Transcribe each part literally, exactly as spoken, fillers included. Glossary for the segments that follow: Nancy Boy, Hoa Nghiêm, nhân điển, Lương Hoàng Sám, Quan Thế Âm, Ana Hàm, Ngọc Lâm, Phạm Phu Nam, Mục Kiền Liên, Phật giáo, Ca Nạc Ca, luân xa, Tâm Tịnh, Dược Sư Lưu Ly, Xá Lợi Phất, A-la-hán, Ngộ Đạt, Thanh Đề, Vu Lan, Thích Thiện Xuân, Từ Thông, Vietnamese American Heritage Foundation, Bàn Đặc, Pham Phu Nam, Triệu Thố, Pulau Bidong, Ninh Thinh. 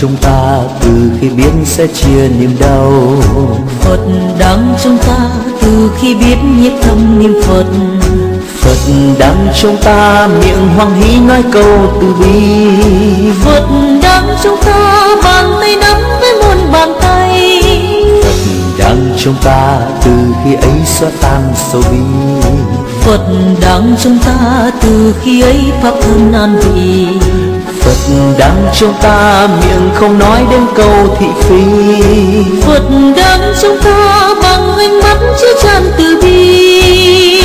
chúng ta từ khi biết sẽ chia niềm đau. Phật đang trong ta từ khi biết nhiếp thầm niệm Phật. Phật đang trong ta miệng hoan hỷ nói câu từ bi. Phật đang trong ta bàn tay nắm với muôn bàn tay. Phật đang trong ta từ khi ấy xóa tan sầu bi. Phật đang trong ta từ khi ấy pháp thân an vị. Phật đang trong ta miệng không nói đến câu thị phi. Phật đang trong ta bằng ánh mắt chứa chan từ bi.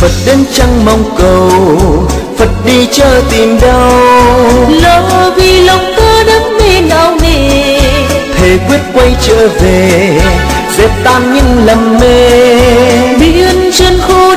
Phật đến chẳng mong cầu, Phật đi chớ tìm đâu. Lỡ vì lòng ta đắm mê nào nề, thề quyết quay trở về, dẹp tan những lầm mê. Biến chân khô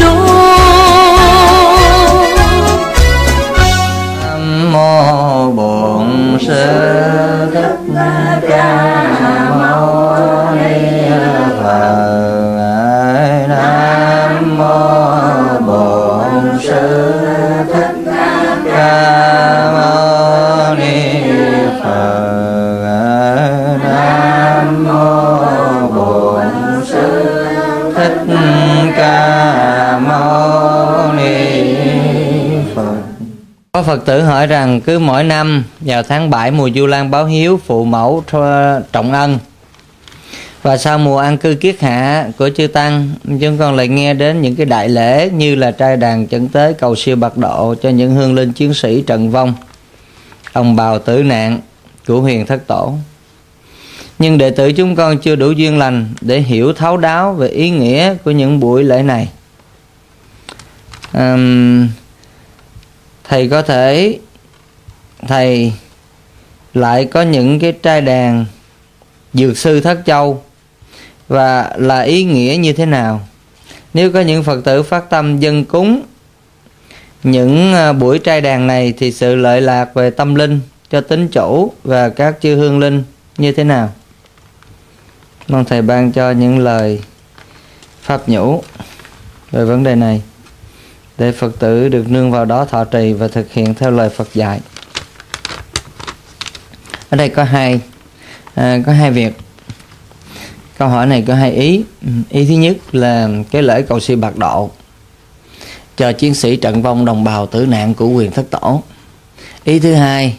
đôi. Nam mô Bổn Sư Thích Ca Mâu Ni Phật. Nam mô Bổn Sư Thích Ca Mâu Ni Phật. Ca Mâu Ni Phật. Có Phật tử hỏi rằng cứ mỗi năm vào tháng bảy mùa Du Lan báo hiếu phụ mẫu trọng ân, và sau mùa an cư kiết hạ của chư tăng, chúng con lại nghe đến những cái đại lễ như là trai đàn chẩn tế cầu siêu bạc độ cho những hương linh chiến sĩ trần vong, đồng bào tử nạn của Huyền Thất Tổ. Nhưng đệ tử chúng con chưa đủ duyên lành để hiểu thấu đáo về ý nghĩa của những buổi lễ này. um, Thầy có thể Thầy lại có những cái trai đàn dược sư Thất Châu và là ý nghĩa như thế nào? Nếu có những Phật tử phát tâm dâng cúng những buổi trai đàn này thì sự lợi lạc về tâm linh cho tín chủ và các chư hương linh như thế nào? Mong Thầy ban cho những lời pháp nhũ về vấn đề này để Phật tử được nương vào đó thọ trì và thực hiện theo lời Phật dạy. Ở đây có hai à, có hai việc. Câu hỏi này có hai ý. Ý thứ nhất là cái lễ cầu siêu bạc độ cho chiến sĩ trận vong đồng bào tử nạn của Huyền Thất Tổ. Ý thứ hai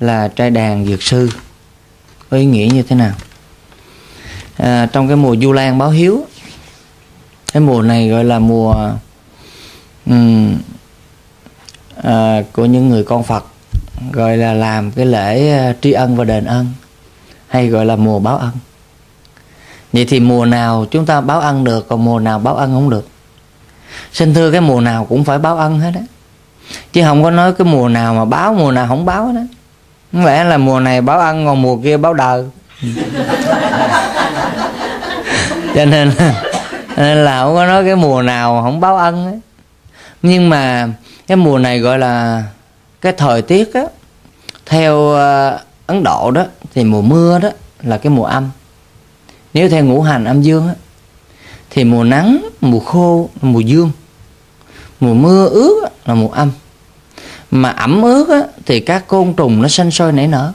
là trai đàn dược sư ý nghĩa như thế nào? À, trong cái mùa Du Lan báo hiếu, cái mùa này gọi là mùa um, à, của những người con Phật, gọi là làm cái lễ tri ân và đền ân, hay gọi là mùa báo ân. Vậy thì mùa nào chúng ta báo ân được, còn mùa nào báo ân không được? Xin thưa, cái mùa nào cũng phải báo ân hết á, chứ không có nói cái mùa nào mà báo, mùa nào không báo hết á. Không lẽ là mùa này báo ăn còn mùa kia báo đời. Cho nên, nên là không có nói cái mùa nào không báo ăn ấy. Nhưng mà cái mùa này gọi là cái thời tiết á, theo Ấn Độ đó thì mùa mưa đó là cái mùa âm. Nếu theo ngũ hành âm dương á, thì mùa nắng, mùa khô là mùa dương, mùa mưa ướt là mùa âm. Mà ẩm ướt á, thì các côn trùng nó sinh sôi nảy nở.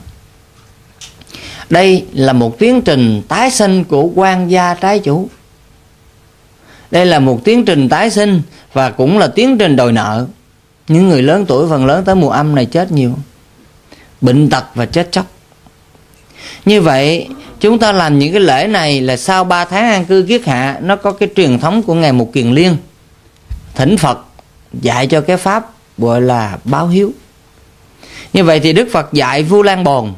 Đây là một tiến trình tái sinh của quan gia trái chủ. Đây là một tiến trình tái sinh và cũng là tiến trình đòi nợ. Những người lớn tuổi phần lớn tới mùa âm này chết nhiều, bệnh tật và chết chóc. Như vậy chúng ta làm những cái lễ này là sau ba tháng an cư kiết hạ, nó có cái truyền thống của Ngài Mục Kiền Liên thỉnh Phật dạy cho cái pháp gọi là báo hiếu. Như vậy thì Đức Phật dạy Vu Lan Bồn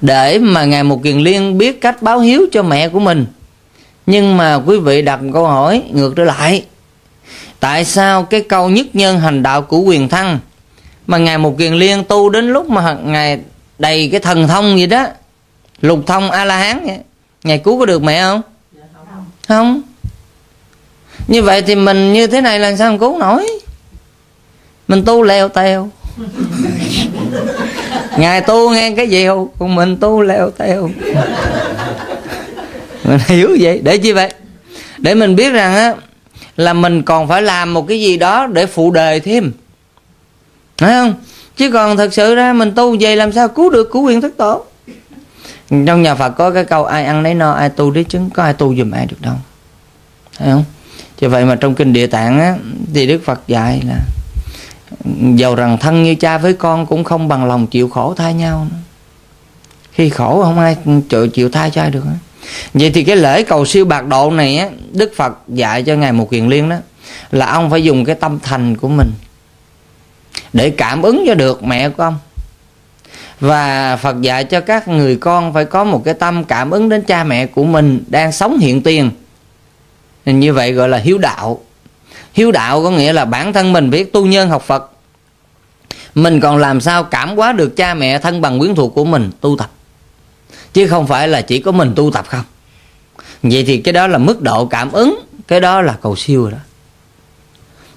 để mà Ngài Mục Kiền Liên biết cách báo hiếu cho mẹ của mình. Nhưng mà quý vị đặt câu hỏi ngược trở lại, tại sao cái câu nhất nhân hành đạo của Quyền Thăng mà Ngài Mục Kiền Liên tu đến lúc mà Ngài đầy cái thần thông gì đó, lục thông A-la-hán, Ngài cứu có được mẹ không? Không, không. Như vậy thì mình như thế này làm sao mà cứu nổi. Mình tu leo teo. Ngài tu nghe cái gì không? Còn mình tu leo teo. Mình hiểu vậy. Để chi vậy? Để mình biết rằng á, là mình còn phải làm một cái gì đó để phụ đề thêm, phải không? Chứ còn thật sự ra mình tu vậy làm sao cứu được cứu quyền thất tổ. Trong nhà Phật có cái câu ai ăn nấy no, ai tu đấy chứng, có ai tu dùm ai được đâu, phải không? Chứ vậy mà trong kinh Địa Tạng á, thì Đức Phật dạy là dầu rằng thân như cha với con cũng không bằng lòng chịu khổ thay nhau nữa. Khi khổ không ai chịu, chịu thay cho ai được nữa. Vậy thì cái lễ cầu siêu bạc độ này á, Đức Phật dạy cho Ngài Mục Kiền Liên đó là ông phải dùng cái tâm thành của mình để cảm ứng cho được mẹ của ông. Và Phật dạy cho các người con phải có một cái tâm cảm ứng đến cha mẹ của mình đang sống hiện tiền. Nên như vậy gọi là hiếu đạo. Hiếu đạo có nghĩa là bản thân mình biết tu nhân học Phật, mình còn làm sao cảm hóa được cha mẹ thân bằng quyến thuộc của mình tu tập, chứ không phải là chỉ có mình tu tập không. Vậy thì cái đó là mức độ cảm ứng, cái đó là cầu siêu rồi đó.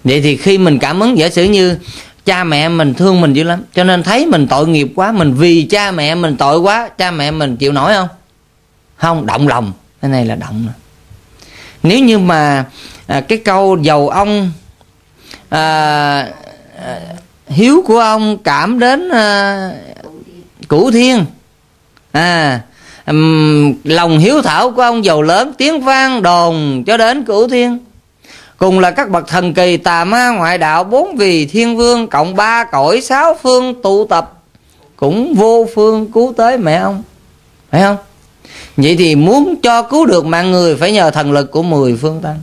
Vậy thì khi mình cảm ứng, giả sử như cha mẹ mình thương mình dữ lắm, cho nên thấy mình tội nghiệp quá, mình vì cha mẹ mình tội quá, cha mẹ mình chịu nổi không? Không, động lòng. Cái này là động. Nếu như mà à, cái câu dầu ông à, à, hiếu của ông cảm đến à, cửu thiên à, um, lòng hiếu thảo của ông dầu lớn tiếng vang đồn cho đến cửu thiên, cùng là các bậc thần kỳ tà ma ngoại đạo bốn vị thiên vương cộng ba cõi sáu phương tụ tập cũng vô phương cứu tới mẹ ông, phải không? Vậy thì muốn cho cứu được mạng người phải nhờ thần lực của mười phương tăng.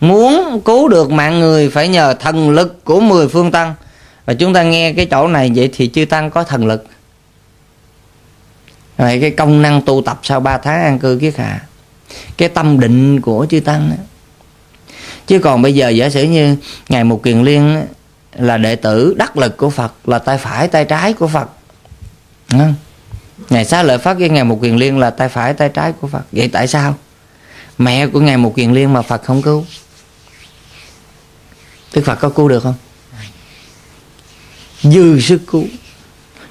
Muốn cứu được mạng người phải nhờ thần lực của mười phương tăng. Và chúng ta nghe cái chỗ này, vậy thì chư tăng có thần lực. Vậy cái công năng tu tập sau ba tháng an cư kiết hạ, cái tâm định của chư tăng đó. Chứ còn bây giờ giả sử như Ngài Mục Kiền Liên là đệ tử đắc lực của Phật, là tay phải tay trái của Phật. Ngài Xá Lợi Phất với Ngài Mục Kiền Liên là tay phải tay trái của Phật. Vậy tại sao mẹ của Ngài Mục Kiền Liên mà Phật không cứu? Đức Phật có cứu được không? Dư sức cứu.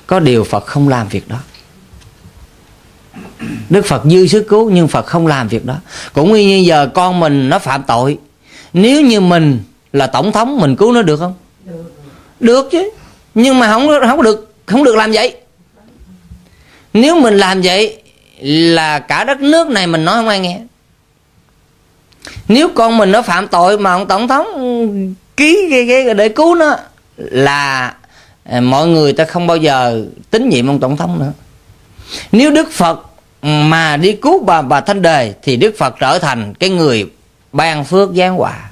Có điều Phật không làm việc đó. Đức Phật dư sức cứu nhưng Phật không làm việc đó. Cũng y như giờ con mình nó phạm tội, nếu như mình là tổng thống mình cứu nó được không? Được, được chứ. Nhưng mà không không được, không được làm vậy. Nếu mình làm vậy là cả đất nước này mình nói không ai nghe. Nếu con mình nó phạm tội mà ông tổng thống ký cái, cái để cứu nó là mọi người ta không bao giờ tín nhiệm ông tổng thống nữa. Nếu Đức Phật mà đi cứu bà bà Thanh Đề thì Đức Phật trở thành cái người ban phước giáng họa.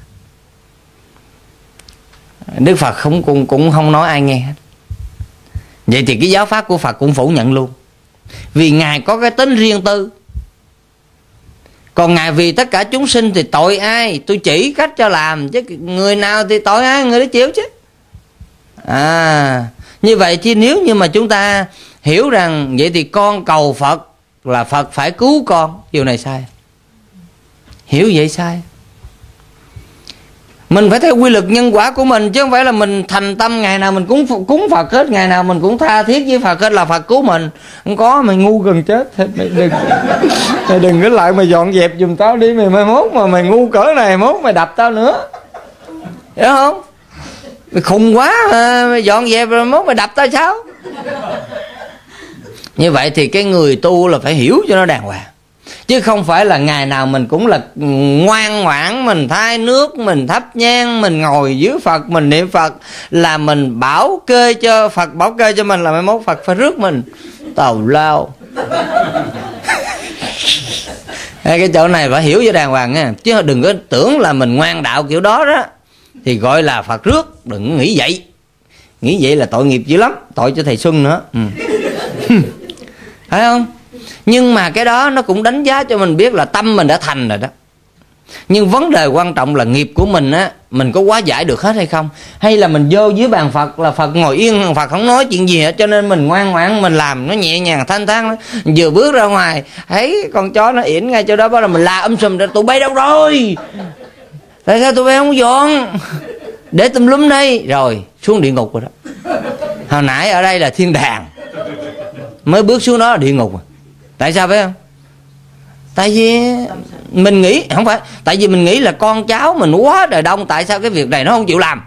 Đức Phật không cũng cũng không nói ai nghe hết. Vậy thì cái giáo pháp của Phật cũng phủ nhận luôn. Vì Ngài có cái tính riêng tư. Còn Ngài vì tất cả chúng sinh thì tội ai tôi chỉ cách cho làm, chứ người nào thì tội ai người đó chịu chứ. À, như vậy chứ nếu như mà chúng ta hiểu rằng vậy thì con cầu Phật là Phật phải cứu con, điều này sai. Hiểu vậy sai. Mình phải theo quy luật nhân quả của mình, chứ không phải là mình thành tâm ngày nào mình cúng cúng Phật hết, ngày nào mình cũng tha thiết với Phật hết là Phật cứu mình. Không có, mày ngu gần chết. Mày đừng mày đừng có lại mày dọn dẹp giùm tao đi, mày mai mốt mà mày ngu cỡ này mốt mày đập tao nữa. Hiểu không? Mày khùng quá, mày dọn dẹp rồi mốt mày đập tao sao? Như vậy thì cái người tu là phải hiểu cho nó đàng hoàng. Chứ không phải là ngày nào mình cũng là ngoan ngoãn, mình thay nước, mình thắp nhang, mình ngồi dưới Phật, mình niệm Phật là mình bảo kê cho Phật, bảo kê cho mình là mai mốt Phật phải rước mình. Tào lao. Cái chỗ này phải hiểu cho đàng hoàng nha. Chứ đừng có tưởng là mình ngoan đạo kiểu đó đó thì gọi là Phật rước. Đừng nghĩ vậy. Nghĩ vậy là tội nghiệp dữ lắm. Tội cho thầy Xuân nữa. Ừ. Phải không? Nhưng mà cái đó nó cũng đánh giá cho mình biết là tâm mình đã thành rồi đó. Nhưng vấn đề quan trọng là nghiệp của mình á, mình có hóa giải được hết hay không? Hay là mình vô dưới bàn Phật là Phật ngồi yên, Phật không nói chuyện gì hết, cho nên mình ngoan ngoãn, mình làm nó nhẹ nhàng thanh thang. Vừa bước ra ngoài thấy con chó nó yển ngay chỗ đó, bắt đầu mình la um sùm, tụi bay đâu rồi? Tại sao tụi bay không dọn? Để tùm lum đi. Rồi xuống địa ngục rồi đó. Hồi nãy ở đây là thiên đàng, mới bước xuống đó là địa ngục rồi. Tại sao phải không? Tại vì mình nghĩ không phải, tại vì mình nghĩ là con cháu mình quá đời đông, tại sao cái việc này nó không chịu làm.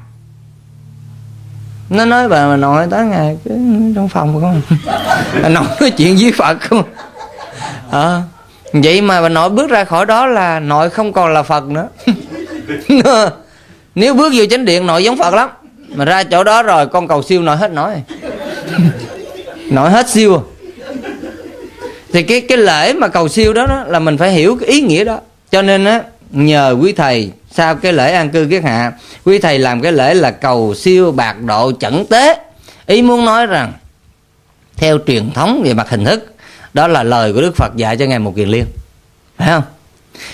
Nó nói bà, bà nội tới ngày cái, trong phòng không bà nội nói chuyện với Phật không à, vậy mà bà nội bước ra khỏi đó là nội không còn là Phật nữa. Nếu bước vô chánh điện nội giống Phật lắm, mà ra chỗ đó rồi con cầu siêu nội hết nổi. Nội hết siêu. Thì cái cái lễ mà cầu siêu đó, đó là mình phải hiểu cái ý nghĩa đó. Cho nên á, nhờ quý thầy sau cái lễ an cư kiết hạ, quý thầy làm cái lễ là cầu siêu bạc độ chẩn tế. Ý muốn nói rằng theo truyền thống về mặt hình thức, đó là lời của Đức Phật dạy cho Ngài Một Kiền Liên, phải không?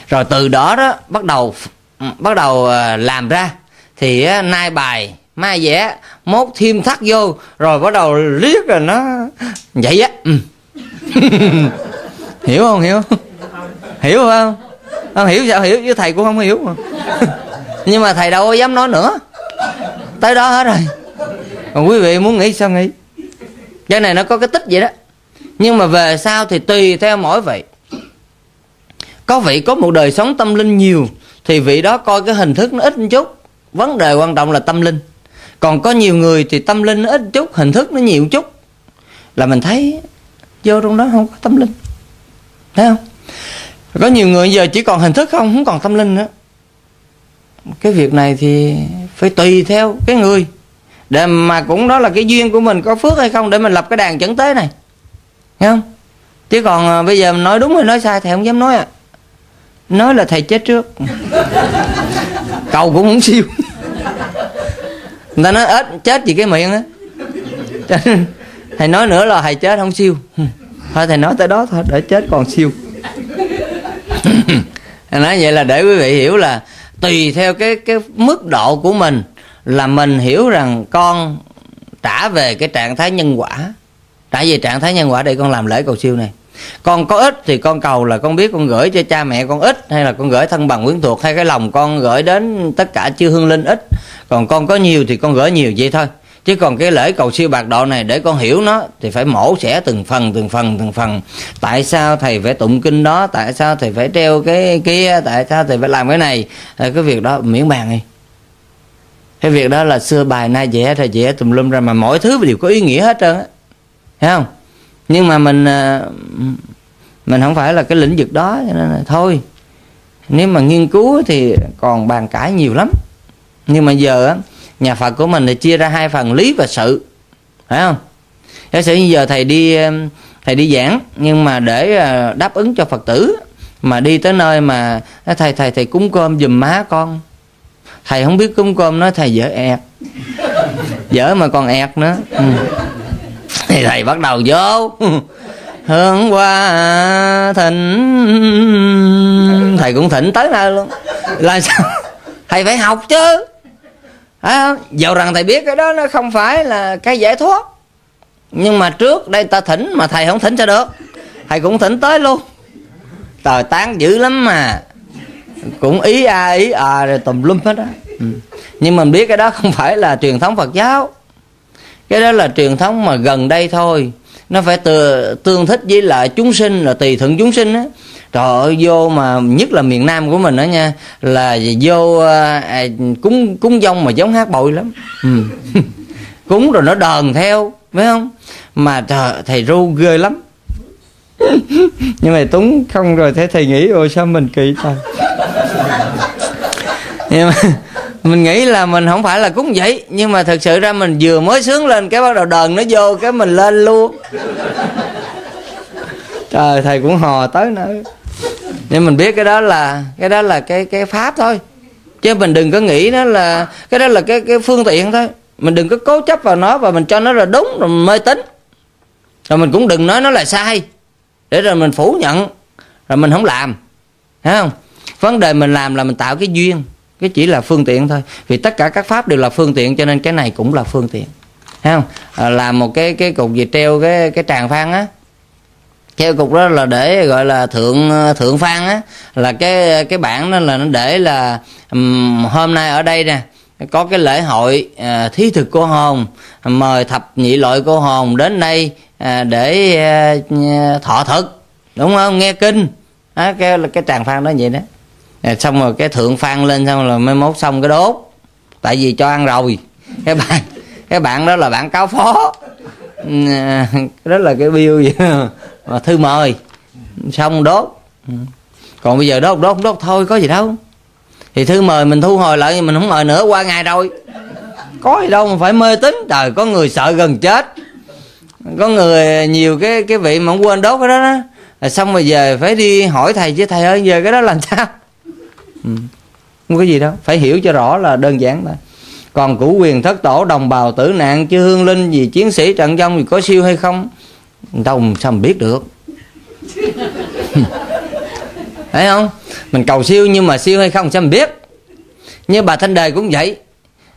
Rồi từ đó đó bắt đầu bắt đầu làm ra, thì nay bài mai vẽ, mốt thêm thắt vô, rồi bắt đầu riết rồi nó vậy á. Ừ. Hiểu không? Hiểu hiểu không? Không hiểu sao hiểu, chứ thầy cũng không hiểu mà. Nhưng mà thầy đâu có dám nói nữa, tới đó hết rồi. Còn quý vị muốn nghĩ sao nghĩ. Cái này nó có cái tích vậy đó. Nhưng mà về sau thì tùy theo mỗi vị. Có vị có một đời sống tâm linh nhiều thì vị đó coi cái hình thức nó ít một chút, vấn đề quan trọng là tâm linh. Còn có nhiều người thì tâm linh nó ít một chút, hình thức nó nhiều một chút, là mình thấy vô trong đó không có tâm linh, thấy không? Có nhiều người giờ chỉ còn hình thức không, không còn tâm linh nữa. Cái việc này thì phải tùy theo cái người, để mà cũng đó là cái duyên của mình, có phước hay không để mình lập cái đàn chẩn tế này, nghe không? Chứ còn bây giờ mình nói đúng hay nói sai thầy không dám nói ạ. À. Nói là thầy chết trước. Cầu cũng không siêu. Người ta nói ếch chết vì cái miệng á. Thầy nói nữa là thầy chết không siêu. Thôi thầy nói tới đó thôi, để chết còn siêu. Thầy nói vậy là để quý vị hiểu là tùy theo cái cái mức độ của mình, là mình hiểu rằng con trả về cái trạng thái nhân quả. Trả về trạng thái nhân quả để con làm lễ cầu siêu này. Con có ít thì con cầu là con biết con gửi cho cha mẹ con ít, hay là con gửi thân bằng quyến thuộc, hay cái lòng con gửi đến tất cả chư hương linh ít. Còn con có nhiều thì con gửi nhiều vậy thôi. Chứ còn cái lễ cầu siêu bạc độ này để con hiểu nó thì phải mổ xẻ từng phần từng phần từng phần. Tại sao thầy phải tụng kinh đó, tại sao thầy phải treo cái kia, tại sao thầy phải làm cái này, cái việc đó miễn bàn đi. Cái việc đó là xưa bài nay vẽ ra vẽ tùm lum ra, mà mỗi thứ đều có ý nghĩa hết trơn á, thấy không? Nhưng mà mình mình không phải là cái lĩnh vực đó, cho nên là thôi. Nếu mà nghiên cứu thì còn bàn cãi nhiều lắm. Nhưng mà giờ á, nhà Phật của mình thì chia ra hai phần, lý và sự, phải không? Giả sử như giờ thầy đi thầy đi giảng, nhưng mà để đáp ứng cho Phật tử mà đi tới nơi mà thầy thầy thầy cúng cơm giùm má con, thầy không biết cúng cơm, nói thầy dở ẹt, dở mà còn ẹt nữa. Ừ. Thì thầy bắt đầu vô hướng qua thỉnh, thầy cũng thỉnh tới nơi luôn. Là sao? Thầy phải học chứ. À, dầu rằng thầy biết cái đó nó không phải là cái giải thoát, nhưng mà trước đây ta thỉnh mà thầy không thỉnh cho được, thầy cũng thỉnh tới luôn. Trời, tán dữ lắm mà. Cũng ý a à, ý à rồi tùm lum hết á. Ừ. Nhưng mình biết cái đó không phải là truyền thống Phật giáo. Cái đó là truyền thống mà gần đây thôi. Nó phải từ, tương thích với lại chúng sinh, là tùy thuận chúng sinh á. Trời ơi, vô mà nhất là miền Nam của mình đó nha, là vô à, cúng cúng dông mà giống hát bội lắm. Ừ. Cúng rồi nó đờn theo, phải không? Mà trời, thầy ru ghê lắm. Nhưng mà Tuấn không, rồi thế thầy nghĩ ôi sao mình kỳ thôi. Nhưng mà mình nghĩ là mình không phải là cúng vậy, nhưng mà thật sự ra mình vừa mới sướng lên cái bắt đầu đờn nó vô, cái mình lên luôn. Trời, thầy cũng hò tới nữa. Nhưng mình biết cái đó là cái đó là cái cái pháp thôi, chứ mình đừng có nghĩ nó là cái đó là cái cái phương tiện thôi. Mình đừng có cố chấp vào nó và mình cho nó là đúng rồi mê tín, rồi mình cũng đừng nói nó là sai để rồi mình phủ nhận rồi mình không làm, thấy không? Vấn đề mình làm là mình tạo cái duyên, cái chỉ là phương tiện thôi, vì tất cả các pháp đều là phương tiện, cho nên cái này cũng là phương tiện, thấy không? À, làm một cái cái cục gì treo cái cái tràng phan á, treo cục đó là để gọi là thượng thượng phan á, là cái cái bảng đó là nó để là um, hôm nay ở đây nè có cái lễ hội à, thí thực cô hồn, mời thập nhị loại cô hồn đến đây à, để à, thọ thực, đúng không? Nghe kinh, đó, cái cái tràng phan đó vậy đó. Xong rồi cái thượng phan lên, xong rồi mới mốt xong cái đốt, tại vì cho ăn rồi. Cái bạn cái bạn đó là bạn cáo phó, đó là cái bill vậy mà, thư mời xong đốt. Còn bây giờ đốt đốt đốt thôi có gì đâu, thì thư mời mình thu hồi lại, mình không mời nữa, qua ngày rồi, có gì đâu mà phải mê tín. Trời, có người sợ gần chết, có người nhiều cái cái vị mà không quên đốt cái đó đó, rồi xong rồi về phải đi hỏi thầy chứ thầy ơi giờ cái đó làm sao. Ừ, không có gì đâu, phải hiểu cho rõ là đơn giản thôi. Còn cửu quyền thất tổ, đồng bào tử nạn, chư hương linh gì, chiến sĩ trận vong gì có siêu hay không, đâu sao mình biết được. Thấy không, mình cầu siêu nhưng mà siêu hay không sao mình biết. Như bà Thanh Đề cũng vậy,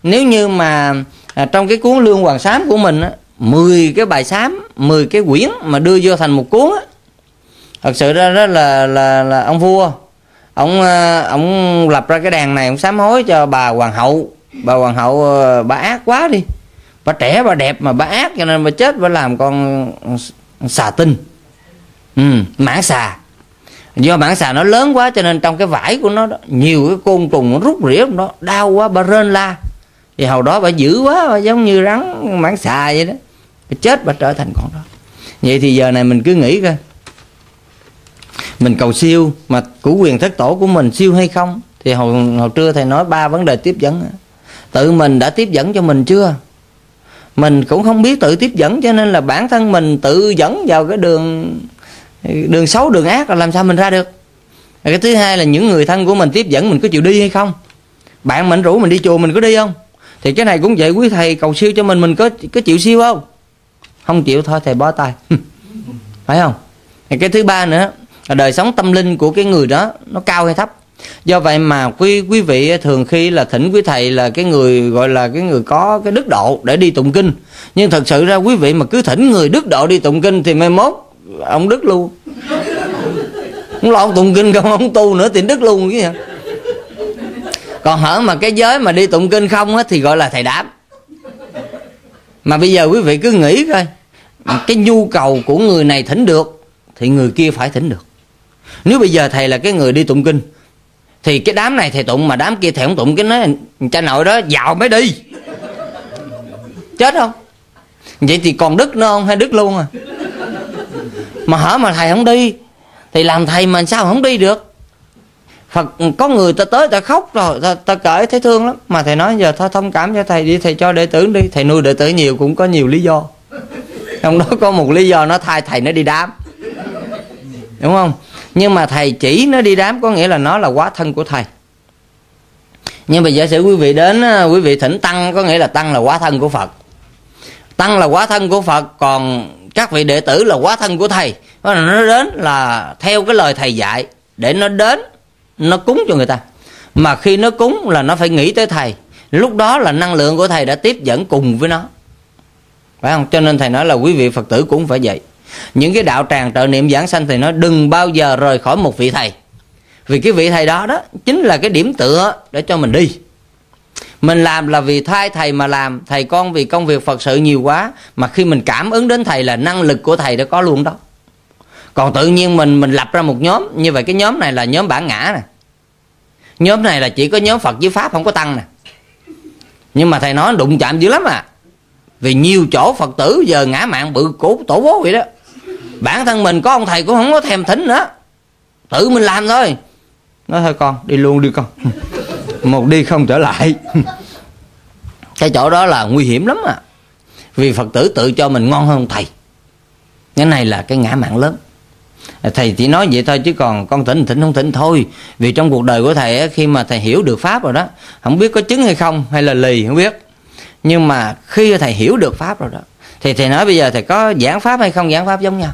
nếu như mà à, trong cái cuốn Lương Hoàng Sám của mình á, mười cái bài sám, mười cái quyển mà đưa vô thành một cuốn á, thật sự ra đó là, là, là ông vua, ông, ông lập ra cái đàn này, ông sám hối cho bà hoàng hậu. Bà hoàng hậu bà ác quá đi, bà trẻ bà đẹp mà bà ác, cho nên bà chết bà làm con xà tinh, ừ, mãng xà. Do mãng xà nó lớn quá cho nên trong cái vải của nó đó, nhiều cái côn trùng nó rút rỉa nó đau quá, bà rên la. Thì hồi đó bà dữ quá, bà giống như rắn mãng xà vậy đó, bà chết bà trở thành con đó. Vậy thì giờ này mình cứ nghĩ coi, mình cầu siêu mà cửu quyền thất tổ của mình siêu hay không. Thì hồi, hồi trưa thầy nói ba vấn đề tiếp dẫn, tự mình đã tiếp dẫn cho mình chưa, mình cũng không biết tự tiếp dẫn, cho nên là bản thân mình tự dẫn vào cái đường đường xấu, đường ác là làm sao mình ra được. Cái thứ hai là những người thân của mình tiếp dẫn mình có chịu đi hay không, bạn mình rủ mình đi chùa mình có đi không. Thì cái này cũng vậy, quý thầy cầu siêu cho mình, mình có có chịu siêu không, không chịu thôi thầy bó tay. Phải không. Thì cái thứ ba nữa là đời sống tâm linh của cái người đó nó cao hay thấp. Do vậy mà quý quý vị thường khi là thỉnh quý thầy là cái người gọi là cái người có cái đức độ để đi tụng kinh, nhưng thật sự ra quý vị mà cứ thỉnh người đức độ đi tụng kinh thì mai mốt ông đức luôn, không lo ông tụng kinh không, ông tu nữa thì đức luôn chứ. Còn hở mà cái giới mà đi tụng kinh không á thì gọi là thầy đám. Mà bây giờ quý vị cứ nghĩ coi, cái nhu cầu của người này thỉnh được thì người kia phải thỉnh được. Nếu bây giờ thầy là cái người đi tụng kinh thì cái đám này thầy tụng mà đám kia thầy không tụng, cái nói cha nội đó dạo mới đi, chết không. Vậy thì còn đức nữa không hay đức luôn à. Mà hở mà thầy không đi thì làm thầy mà sao không đi được. Phật có người ta tới ta khóc rồi, ta, ta kể thấy thương lắm, mà thầy nói giờ thôi thông cảm cho thầy đi, thầy cho đệ tử đi. Thầy nuôi đệ tử nhiều cũng có nhiều lý do, trong đó có một lý do nó thay thầy nó đi đám, đúng không. Nhưng mà thầy chỉ nó đi đám có nghĩa là nó là quá thân của thầy. Nhưng mà giả sử quý vị đến, quý vị thỉnh tăng có nghĩa là tăng là quá thân của Phật, tăng là quá thân của Phật, còn các vị đệ tử là quá thân của thầy. Nó đến là theo cái lời thầy dạy, để nó đến nó cúng cho người ta. Mà khi nó cúng là nó phải nghĩ tới thầy, lúc đó là năng lượng của thầy đã tiếp dẫn cùng với nó, phải không. Cho nên thầy nói là quý vị Phật tử cũng phải vậy. Những cái đạo tràng trợ niệm giảng sanh thì nó đừng bao giờ rời khỏi một vị thầy, vì cái vị thầy đó đó chính là cái điểm tựa để cho mình đi. Mình làm là vì thay thầy mà làm, thầy con vì công việc Phật sự nhiều quá, mà khi mình cảm ứng đến thầy là năng lực của thầy đã có luôn đó. Còn tự nhiên mình mình lập ra một nhóm như vậy, cái nhóm này là nhóm bản ngã nè, nhóm này là chỉ có nhóm Phật với Pháp không có tăng nè. Nhưng mà thầy nói đụng chạm dữ lắm à, vì nhiều chỗ Phật tử giờ ngã mạng bự cổ tổ bố vậy đó. Bản thân mình có ông thầy cũng không có thèm thính nữa, tự mình làm thôi. Nói thôi con đi luôn đi con, một đi không trở lại. Cái chỗ đó là nguy hiểm lắm à, vì Phật tử tự cho mình ngon hơn thầy, cái này là cái ngã mạng lớn. Thầy chỉ nói vậy thôi chứ còn con thỉnh thỉnh không thỉnh thôi. Vì trong cuộc đời của thầy khi mà thầy hiểu được Pháp rồi đó, không biết có chứng hay không hay là lì không biết, nhưng mà khi thầy hiểu được Pháp rồi đó thì thầy nói bây giờ thầy có giảng Pháp hay không giảng Pháp giống nhau,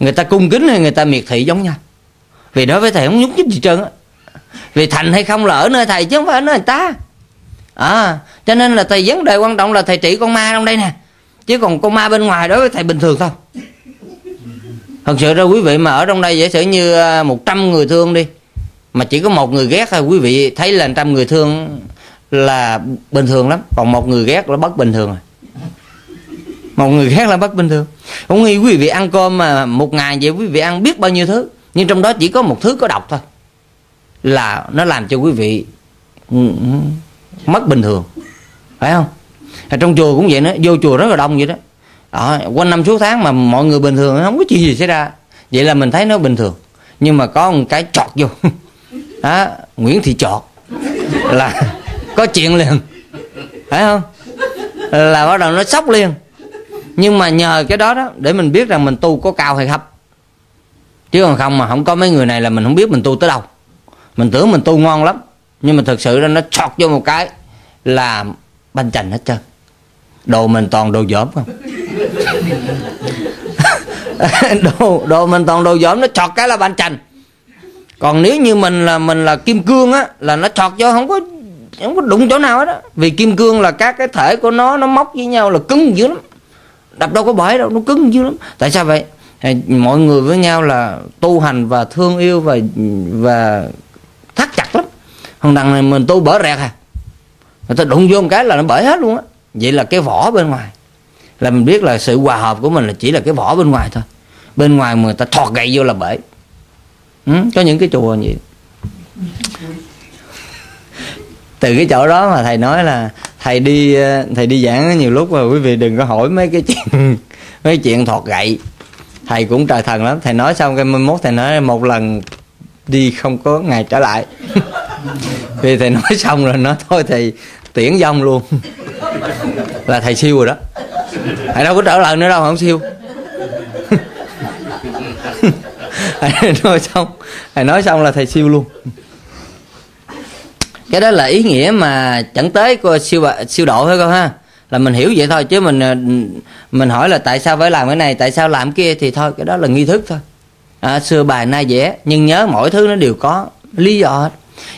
người ta cung kính hay người ta miệt thị giống nhau, vì đối với thầy không nhúc nhích gì trơn á. Vì thành hay không là ở nơi thầy chứ không phải ở nơi người ta à. Cho nên là thầy vấn đề quan trọng là thầy trị con ma trong đây nè, chứ còn con ma bên ngoài đối với thầy bình thường thôi. Thật sự ra quý vị mà ở trong đây giả sử như một trăm người thương đi, mà chỉ có một người ghét thôi, quý vị thấy là một trăm người thương là bình thường lắm, còn một người ghét là bất bình thường rồi. Một người ghét là bất bình thường. Không nghĩ quý vị ăn cơm mà một ngày vậy quý vị ăn biết bao nhiêu thứ, Nhưng trong đó chỉ có một thứ có độc thôi, là nó làm cho quý vị mất bình thường, phải không? Trong chùa cũng vậy đó, vô chùa rất là đông vậy đó, đó quanh năm suốt tháng mà mọi người bình thường, không có chuyện gì xảy ra, vậy là mình thấy nó bình thường. Nhưng mà có một cái chọt vô đó, Nguyễn Thị Chọt là có chuyện liền, phải không? Là bắt đầu nó sốc liền. Nhưng mà nhờ cái đó đó để mình biết rằng mình tu có cao hay thấp, chứ còn không mà không có mấy người này là mình không biết mình tu tới đâu. Mình tưởng mình tu ngon lắm, nhưng mà thực sự ra nó chọt vô một cái là banh chành hết trơn. Đồ mình toàn đồ dởm không? đồ, đồ mình toàn đồ dởm, nó chọt cái là banh chành. Còn nếu như mình là mình là kim cương á, là nó chọt vô không có không có đụng chỗ nào hết á. Vì kim cương là các cái thể của nó nó móc với nhau là cứng dữ lắm, đập đâu có bể đâu, nó cứng dữ lắm. Tại sao vậy? Mọi người với nhau là tu hành và thương yêu và và thắt chặt lắm. Hằng đằng này mình tu bở rẹt à, người ta đụng vô một cái là nó bể hết luôn á. Vậy là cái vỏ bên ngoài, là mình biết là sự hòa hợp của mình là chỉ là cái vỏ bên ngoài thôi. Bên ngoài người ta thọt gậy vô là bể. Ừ, có những cái chùa như vậy. Từ cái chỗ đó mà thầy nói là thầy đi thầy đi giảng nhiều lúc mà quý vị đừng có hỏi mấy cái chuyện mấy chuyện thọt gậy. Thầy cũng trời thần lắm, thầy nói xong cái mai mốt thầy nói một lần đi không có ngày trở lại. Vì thầy nói xong rồi nói thôi thầy tiễn vong luôn. Là thầy siêu rồi đó, thầy đâu có trở lại nữa đâu, không siêu. Thầy nói xong thầy nói xong là thầy siêu luôn. Cái đó là ý nghĩa mà chẳng tới của siêu siêu độ thôi con ha, là mình hiểu vậy thôi. Chứ mình mình hỏi là tại sao phải làm cái này, tại sao làm kia thì thôi, cái đó là nghi thức thôi. À, xưa bài nay vẽ, nhưng nhớ mỗi thứ nó đều có lý do hết.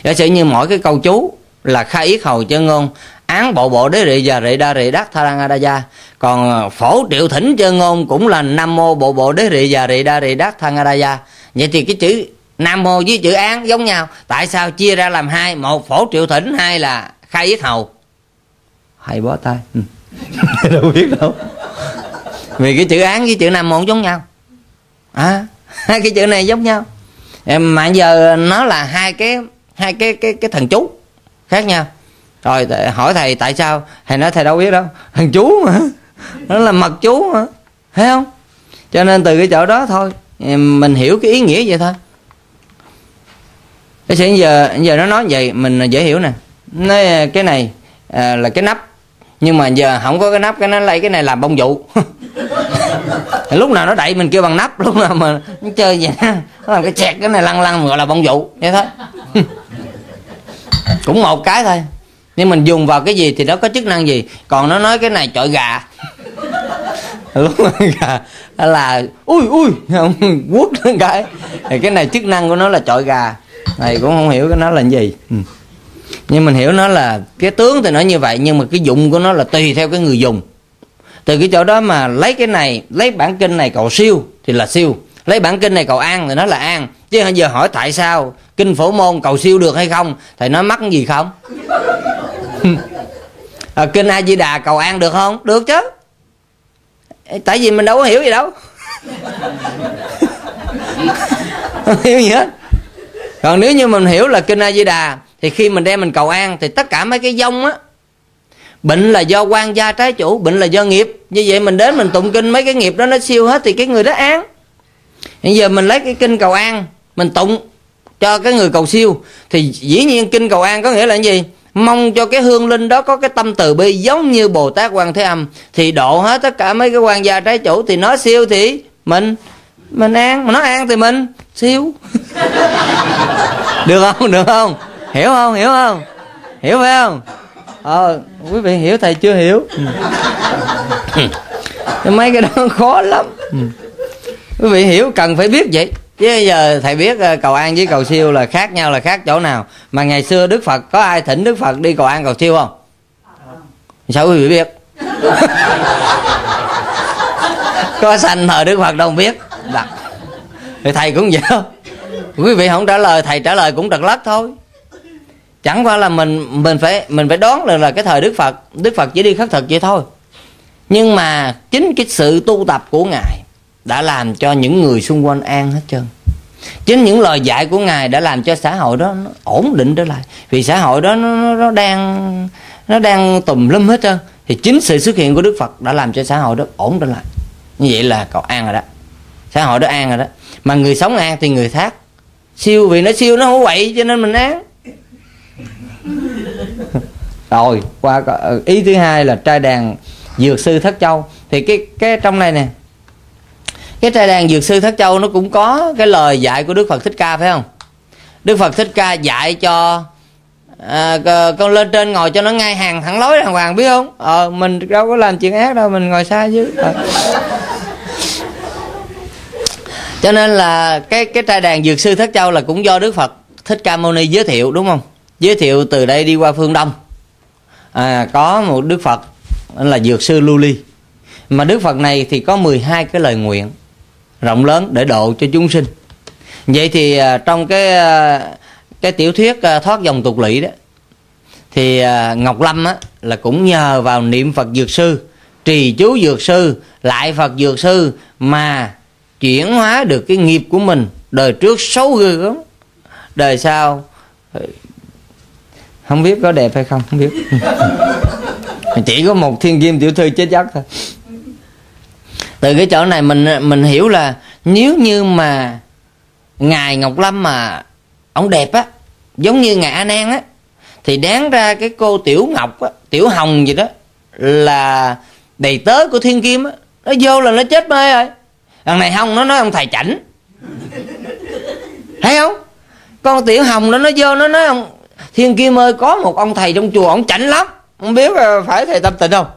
Giả sử như mỗi cái câu chú là khai yết hầu chân ngôn án bộ bộ đế rị và rị đa rị đắc tha răng a đa gia, còn phổ triệu thỉnh chân ngôn cũng là nam mô bộ bộ đế rị và rị đa rị đắc tha răng a đa gia. Vậy thì cái chữ nam mô với chữ án giống nhau, tại sao chia ra làm hai, một phổ triệu thỉnh, hai là khai yết hầu. Hay bó tay. Ừ. Đâu biết đâu. Vì cái chữ án với chữ nam mô giống nhau à, hai cái chữ này giống nhau. Em mà giờ nó là hai cái hai cái cái cái thần chú khác nhau. Rồi hỏi thầy tại sao, thầy nói thầy đâu biết đâu, thần chú mà, nó là mật chú mà, thấy không? Cho nên từ cái chỗ đó thôi em, mình hiểu cái ý nghĩa vậy thôi. Cái sẽ giờ giờ nó nói vậy mình dễ hiểu nè. Nói cái này à, là cái nắp, nhưng mà giờ không có cái nắp, cái nó lấy cái này làm bông dụ. Lúc nào nó đậy mình kêu bằng nắp, lúc nào mà nó chơi vậy đó, nó làm cái chẹt cái này lăn lăn gọi là bông dụ vậy thôi. Cũng một cái thôi, nhưng mình dùng vào cái gì thì nó có chức năng gì. Còn nó nói cái này chọi gà, lúc mà gà là ui ui quất cái thì cái này chức năng của nó là chọi gà. Này cũng không hiểu cái nó là cái gì. Ừ. Nhưng mình hiểu nó là cái tướng thì nó như vậy, nhưng mà cái dụng của nó là tùy theo cái người dùng. Từ cái chỗ đó mà lấy cái này, lấy bản kinh này cậu siêu thì là siêu, lấy bản kinh này cậu an thì nó là an. Chứ giờ hỏi tại sao kinh Phổ Môn cậu siêu được hay không, thầy nói mắc gì không? À, kinh A Di Đà cậu an được không? Được chứ, tại vì mình đâu có hiểu gì đâu. Không hiểu gì hết. Còn nếu như mình hiểu là kinh A Di Đà thì khi mình đem mình cầu an thì tất cả mấy cái dông á, bệnh là do quan gia trái chủ, bệnh là do nghiệp. Như vậy mình đến mình tụng kinh mấy cái nghiệp đó nó siêu hết thì cái người đó an. Bây giờ mình lấy cái kinh cầu an mình tụng cho cái người cầu siêu thì dĩ nhiên kinh cầu an có nghĩa là cái gì? Mong cho cái hương linh đó có cái tâm từ bi giống như Bồ Tát Quan Thế Âm thì độ hết tất cả mấy cái quan gia trái chủ, thì nó siêu thì mình mình an, mà nó an thì mình siêu. Được không? Được không? Hiểu không? Hiểu không? Hiểu phải không? Ờ, quý vị hiểu thầy chưa hiểu? Ừ. Mấy cái đó khó lắm. Ừ. Quý vị hiểu cần phải biết vậy. Chứ giờ thầy biết cầu an với cầu siêu là khác nhau là khác chỗ nào. Mà ngày xưa Đức Phật có ai thỉnh Đức Phật đi cầu an cầu siêu không? Sao quý vị biết? Có sanh thờ Đức Phật đâu không biết. Đặt. Thì thầy cũng vậy không? Quý vị không trả lời, thầy trả lời cũng trật lất thôi. Chẳng qua là mình mình phải mình phải đoán là, là cái thời Đức Phật Đức Phật chỉ đi khất thực vậy thôi. Nhưng mà chính cái sự tu tập của Ngài đã làm cho những người xung quanh an hết trơn. Chính những lời dạy của Ngài đã làm cho xã hội đó nó ổn định trở lại. Vì xã hội đó nó, nó đang nó đang tùm lum hết trơn. Thì chính sự xuất hiện của Đức Phật đã làm cho xã hội đó ổn trở lại. Như vậy là cậu an rồi đó. Xã hội đó an rồi đó. Mà người sống an thì người thác siêu, vì nó siêu nó không quậy cho nên mình án. Rồi qua ý thứ hai là trai đàn dược sư Thất Châu. Thì cái cái trong này nè, cái trai đàn dược sư Thất Châu nó cũng có cái lời dạy của Đức Phật Thích Ca, phải không? Đức Phật Thích Ca dạy cho à, con lên trên ngồi cho nó ngay hàng thẳng lối đàng hoàng, biết không? Ờ, mình đâu có làm chuyện ác đâu, mình ngồi xa chứ. À. Cho nên là cái cái trai đàn dược sư Thất Châu là cũng do Đức Phật Thích Ca Mâu Ni giới thiệu, đúng không? Giới thiệu từ đây đi qua phương Đông, à, có một Đức Phật là dược sư Lưu Ly. Mà Đức Phật này thì có mười hai cái lời nguyện rộng lớn để độ cho chúng sinh. Vậy thì trong cái cái tiểu thuyết Thoát Dòng Tục Lụy đó, thì Ngọc Lâm á, là cũng nhờ vào niệm Phật dược sư, trì chú dược sư, lại Phật dược sư mà chuyển hóa được cái nghiệp của mình. Đời trước xấu ghê lắm, đời sau không biết có đẹp hay không, không biết. Chỉ có một thiên kim tiểu thư chết giấc thôi. Từ cái chỗ này mình mình hiểu là nếu như mà Ngài Ngọc Lâm mà ông đẹp á, giống như Ngài A Nan á, thì đáng ra cái cô Tiểu Ngọc á, Tiểu Hồng gì đó, là đầy tớ của thiên kim á, nó vô là nó chết mê rồi. Đằng này không, nó nói ông thầy chảnh. Thấy không? Con Tiểu Hồng đó nó vô nó nói ông thiên kim ơi, có một ông thầy trong chùa ông chảnh lắm, không biết phải thầy Tâm Tịnh không?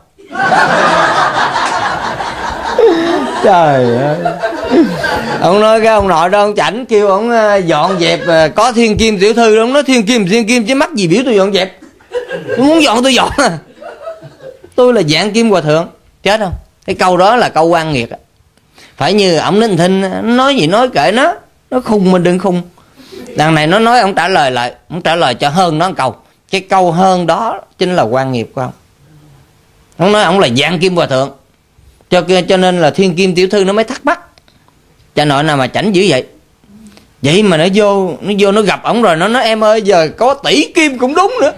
Trời ơi. Ông nói cái ông nội đó ông chảnh, kêu ông dọn dẹp có thiên kim tiểu thư. Ông nói thiên kim thiên kim chứ mắc gì biểu tôi dọn dẹp, tôi muốn dọn tôi dọn à. Tôi là dạng kim hòa thượng. Chết không? Cái câu đó là câu quan nghiệt. Phải như ổng Ninh Thinh, nói gì nói kệ nó, nó khùng mình đừng khùng. Đằng này nó nói ông trả lời lại, ông trả lời cho hơn nó một câu. Cái câu hơn đó chính là quan nghiệp của ông. Ông nói ông là dạng kim hòa thượng, cho cho nên là thiên kim tiểu thư nó mới thắc mắc, cha nội nào mà chảnh dữ vậy. Vậy mà nó vô nó vô nó gặp ổng rồi nó nói em ơi giờ có tỷ kim cũng đúng nữa.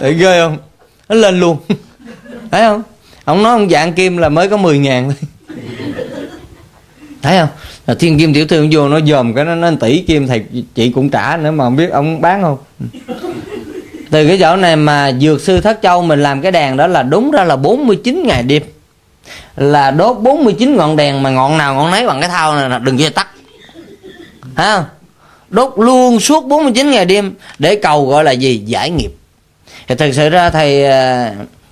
Để ghê không? Nó lên luôn. Thấy không? Ông nói ông dạng kim là mới có mười ngàn thôi. Thấy không? Là thiên kim tiểu thư ông vô nó dòm cái nó nói tỷ kim thầy chị cũng trả nữa mà không biết ông bán không. Từ cái chỗ này mà dược sư Thất Châu mình làm cái đàn đó là đúng ra là bốn mươi chín ngày đêm, là đốt bốn mươi chín ngọn đèn, mà ngọn nào ngọn nấy bằng cái thau này, đừng kia tắt. Thấy không? Đốt luôn suốt bốn mươi chín ngày đêm để cầu gọi là gì? Giải nghiệp. Thì thật sự ra thầy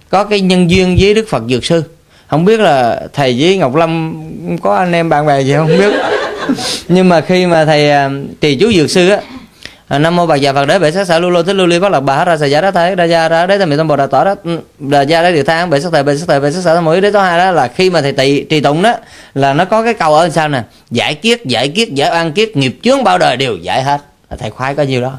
có cái nhân duyên với Đức Phật dược sư. Không biết là thầy với Ngọc Lâm có anh em bạn bè gì không biết. Nhưng mà khi mà thầy trì chú dược sư á, Nam mô Bạc Già Phật Đế Bệ Sát Sở Lưu Lô Thích Lưu Ly Pháp Lạc Bà Há Ra Xà Giá Đá Thái Đá Gia Đá Đế Tâm Bị Tâm Bồ Đà Tỏa Đá Đà Gia Đá Điều Thang Bệ Sát Thầy Bệ Sát Thầy Bệ Sát Sở Tâm Mũi Đế Tố Hai. Đó là khi mà thầy trì tụng đó là nó có cái cầu ở sao nè: giải kiết, giải kiết, giải oan kiết, nghiệp chướng bao đời đều giải hết. Thầy khoái có nhiêu đó.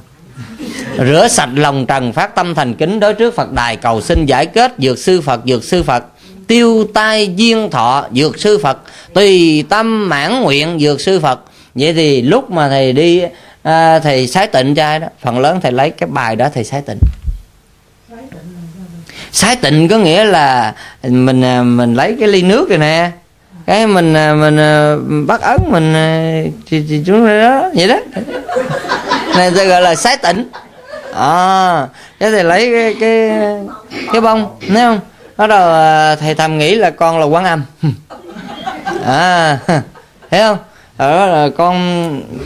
Rửa sạch lòng trần, phát tâm thành kính đối trước Phật đài, cầu xin giải kết. Dược sư Phật, dược sư Phật, tiêu tai duyên thọ, dược sư Phật, tùy tâm mãn nguyện, dược sư Phật. Vậy thì lúc mà thầy đi à, thầy sái tịnh cho ai đó, phần lớn thầy lấy cái bài đó thầy sái tịnh. Sái tịnh có nghĩa là mình mình lấy cái ly nước rồi nè, cái mình mình bắt ấn mình chúng đó vậy đó, này ta gọi là sái tịnh. À, cái thầy lấy cái cái cái bông, thấy không? Bắt đầu thầy thầm nghĩ là con là Quán Âm, à, thấy không? Đó là con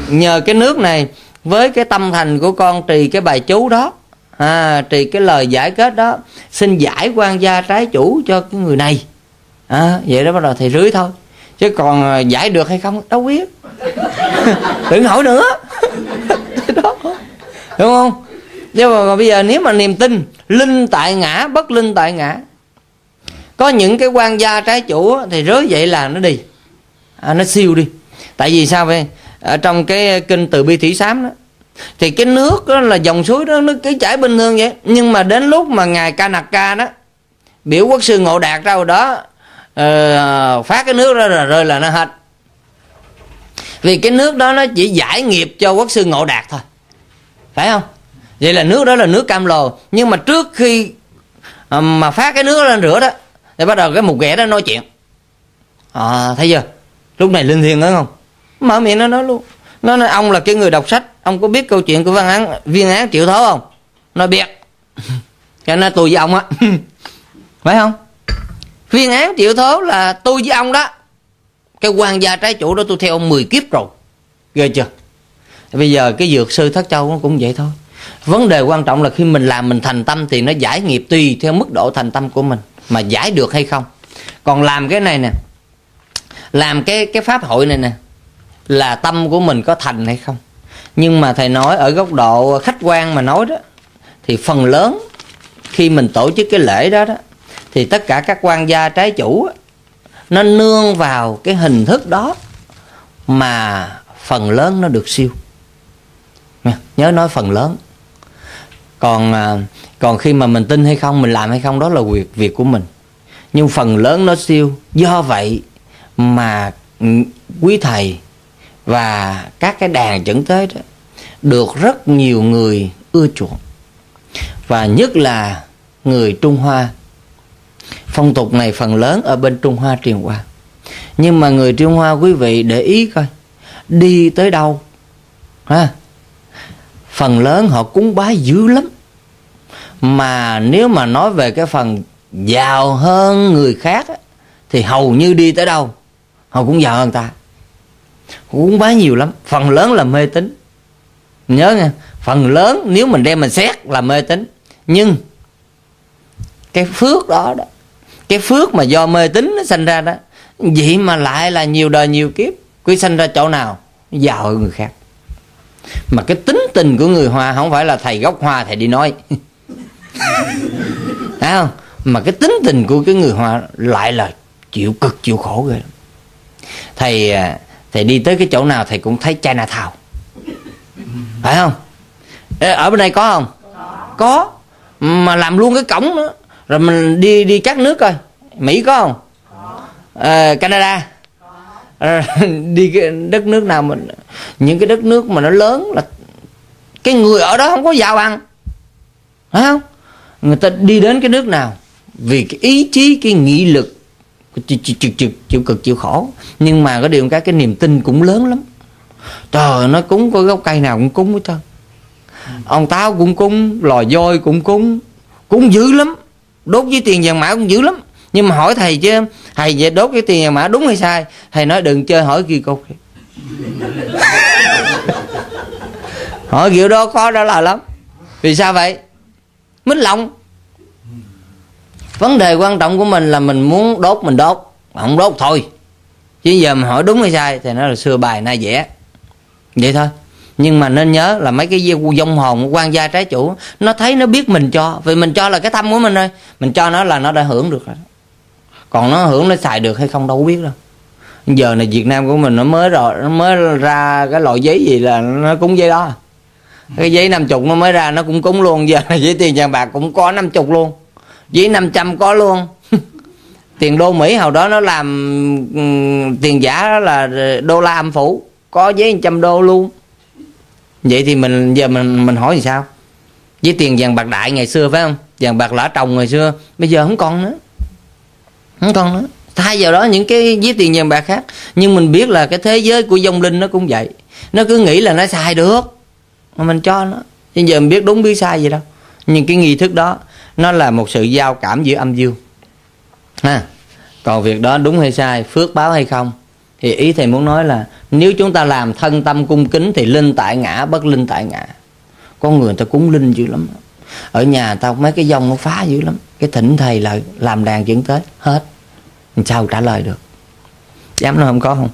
nhờ cái nước này với cái tâm thành của con trì cái bài chú đó, à, trì cái lời giải kết đó, xin giải quan gia trái chủ cho cái người này, à, vậy đó bắt đầu thầy rưới thôi, chứ còn giải được hay không đâu biết. Đừng hỏi nữa. Đó, đúng không? Nhưng mà bây giờ nếu mà niềm tin linh tại ngã, bất linh tại ngã, có những cái quan gia trái chủ thì rưới vậy là nó đi, à, nó siêu đi. Tại vì sao vậy? Ở trong cái kinh Từ Bi Thủy Sám đó, thì cái nước đó là dòng suối đó, nó cứ chảy bình thường vậy. Nhưng mà đến lúc mà Ngài Ca Nạc Ca đó, biểu quốc sư Ngộ Đạt ra đó, uh, phát cái nước ra rồi, rồi là nó hết. Vì cái nước đó nó chỉ giải nghiệp cho quốc sư Ngộ Đạt thôi, phải không? Vậy là nước đó là nước cam lồ. Nhưng mà trước khi mà phát cái nước lên rửa đó thì bắt đầu cái mục ghẻ đó nói chuyện. À, thấy chưa? Lúc này Linh Thiền nữa không? Mở miệng nó nói luôn. Nó nói ông là cái người đọc sách, ông có biết câu chuyện của văn án viên án Triệu Thố không? Nó biết. Cho nên tôi với ông á. Phải không? Viên án Triệu Thố là tôi với ông đó. Cái quan gia trái chủ đó tôi theo ông mười kiếp rồi. Ghê chưa? Bây giờ cái dược sư Thất Châu nó cũng vậy thôi. Vấn đề quan trọng là khi mình làm mình thành tâm thì nó giải nghiệp tùy theo mức độ thành tâm của mình mà giải được hay không. Còn làm cái này nè, làm cái cái pháp hội này nè, là tâm của mình có thành hay không. Nhưng mà thầy nói ở góc độ khách quan mà nói đó, thì phần lớn khi mình tổ chức cái lễ đó đó, thì tất cả các quan gia trái chủ đó, nó nương vào cái hình thức đó mà phần lớn nó được siêu. Nhớ nói phần lớn. Còn còn khi mà mình tin hay không, mình làm hay không, đó là việc, việc của mình. Nhưng phần lớn nó siêu. Do vậy mà quý thầy và các cái đàn chẩn tế đó được rất nhiều người ưa chuộng. Và nhất là người Trung Hoa. Phong tục này phần lớn ở bên Trung Hoa truyền qua. Nhưng mà người Trung Hoa quý vị để ý coi, đi tới đâu ha, phần lớn họ cúng bái dữ lắm. Mà nếu mà nói về cái phần giàu hơn người khác thì hầu như đi tới đâu họ cũng giàu hơn ta, cúng bái nhiều lắm. Phần lớn là mê tín. Nhớ nha, phần lớn nếu mình đem mình xét là mê tín. Nhưng cái phước đó đó, cái phước mà do mê tín nó sanh ra đó, vậy mà lại là nhiều đời nhiều kiếp cứ sanh ra chỗ nào giàu hơn người khác. Mà cái tính tình của người Hoa, không phải là thầy gốc Hoa thầy đi nói thấy không, mà cái tính tình của cái người Hoa lại là chịu cực chịu khổ ghê lắm. Thầy thầy đi tới cái chỗ nào thầy cũng thấy China Thảo, phải không? Ở bên đây có không? Có. Mà làm luôn cái cổng nữa. Rồi mình đi đi các nước coi, Mỹ có không? À, Canada. Đi cái đất nước nào mình, những cái đất nước mà nó lớn là cái người ở đó không có giàu ăn, phải không? Người ta đi đến cái nước nào vì cái ý chí, cái nghị lực, chịu, chịu, chịu, chịu cực chịu khổ. Nhưng mà có điều cái cái niềm tin cũng lớn lắm. Trời, nó cúng có gốc cây nào cũng cúng hết trơn. Ông táo cũng cúng, lò voi cũng cúng, cúng dữ lắm, đốt với tiền vàng mã cũng dữ lắm. Nhưng mà hỏi thầy chứ, thầy về đốt cái tiền nhà mã đúng hay sai? Thầy nói đừng chơi hỏi kỳ cục. Hỏi kiểu đó khó đó là lắm. Vì sao vậy? Mít lòng. Vấn đề quan trọng của mình là mình muốn đốt mình đốt, mà không đốt thôi. Chứ giờ mà hỏi đúng hay sai thì nó là xưa bài nay vẽ, vậy thôi. Nhưng mà nên nhớ là mấy cái vong hồn quan gia trái chủ, nó thấy nó biết mình cho. Vì mình cho là cái tâm của mình thôi. Mình cho nó là nó đã hưởng được rồi. Còn nó hưởng nó xài được hay không đâu có biết đâu. Giờ này Việt Nam của mình nó mới rồi, nó mới ra cái loại giấy gì là nó cúng giấy đó. Cái giấy năm chục nó mới ra nó cũng cúng luôn. Giờ này giấy tiền vàng bạc cũng có năm chục luôn, giấy năm trăm có luôn. Tiền đô Mỹ hồi đó nó làm tiền giả đó là đô la âm phủ, có giấy trăm đô luôn. Vậy thì mình giờ mình mình hỏi thì sao? Với tiền vàng bạc đại ngày xưa, phải không? Vàng bạc lã trồng ngày xưa bây giờ không còn nữa. Không còn nữa. Thay vào đó những cái với tiền vàng bạc khác. Nhưng mình biết là cái thế giới của vong linh nó cũng vậy. Nó cứ nghĩ là nó xài được mà mình cho nó. Nhưng giờ mình biết đúng biết sai gì đâu. Nhưng cái nghi thức đó nó là một sự giao cảm giữa âm dương ha. Còn việc đó đúng hay sai, phước báo hay không, thì ý thầy muốn nói là nếu chúng ta làm thân tâm cung kính thì linh tại ngã, bất linh tại ngã. Có người, người ta cúng linh dữ lắm. Ở nhà tao mấy cái dòng nó phá dữ lắm. Cái thỉnh thầy là làm đàn dẫn tới hết. Mình sao trả lời được? Dám nói không có không?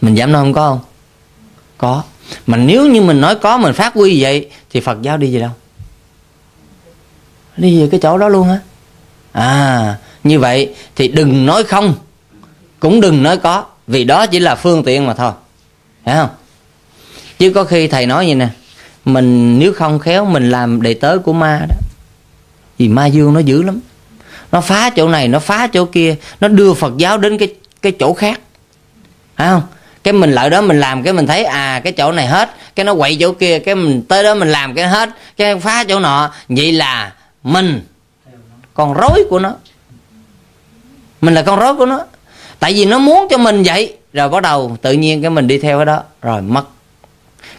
Mình dám nói không có không? Có. Mà nếu như mình nói có, mình phát huy vậy thì Phật giáo đi về đâu? Đi về cái chỗ đó luôn hả? À, như vậy thì đừng nói không, cũng đừng nói có. Vì đó chỉ là phương tiện mà thôi, phải không? Chứ có khi thầy nói vậy nè, mình nếu không khéo mình làm đệ tớ của ma đó. Vì ma dương nó dữ lắm. Nó phá chỗ này, nó phá chỗ kia, nó đưa Phật giáo đến cái cái chỗ khác, phải không? cái mình lại đó mình làm cái mình thấy à cái chỗ này hết, cái nó quậy chỗ kia, cái mình tới đó mình làm cái hết, cái phá chỗ nọ. Vậy là mình con rối của nó, mình là con rối của nó. Tại vì nó muốn cho mình vậy, rồi bắt đầu tự nhiên cái mình đi theo cái đó rồi mất.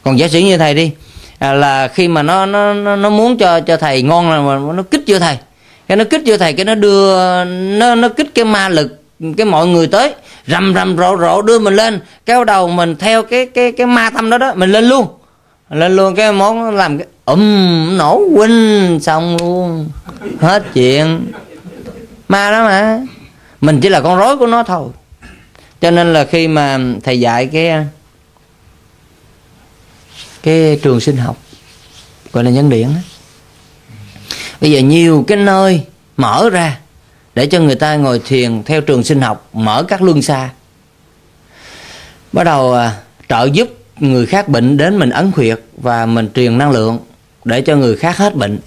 Còn giả sử như thầy đi, là khi mà nó nó nó muốn cho cho thầy ngon là nó kích vô thầy, cái nó kích vô thầy, cái nó đưa nó nó kích cái ma lực, cái mọi người tới rầm rầm rộ rộ đưa mình lên, cái đầu mình theo cái cái cái ma tâm đó đó mình lên luôn, lên luôn cái món làm cái ầm nổ quỳnh xong luôn, hết chuyện. Ma đó mà mình chỉ là con rối của nó thôi. Cho nên là khi mà thầy dạy cái cái trường sinh học gọi là nhân điển, bây giờ nhiều cái nơi mở ra để cho người ta ngồi thiền theo trường sinh học, mở các luân xa, bắt đầu trợ giúp người khác bệnh đến mình ấn huyệt và mình truyền năng lượng để cho người khác hết bệnh.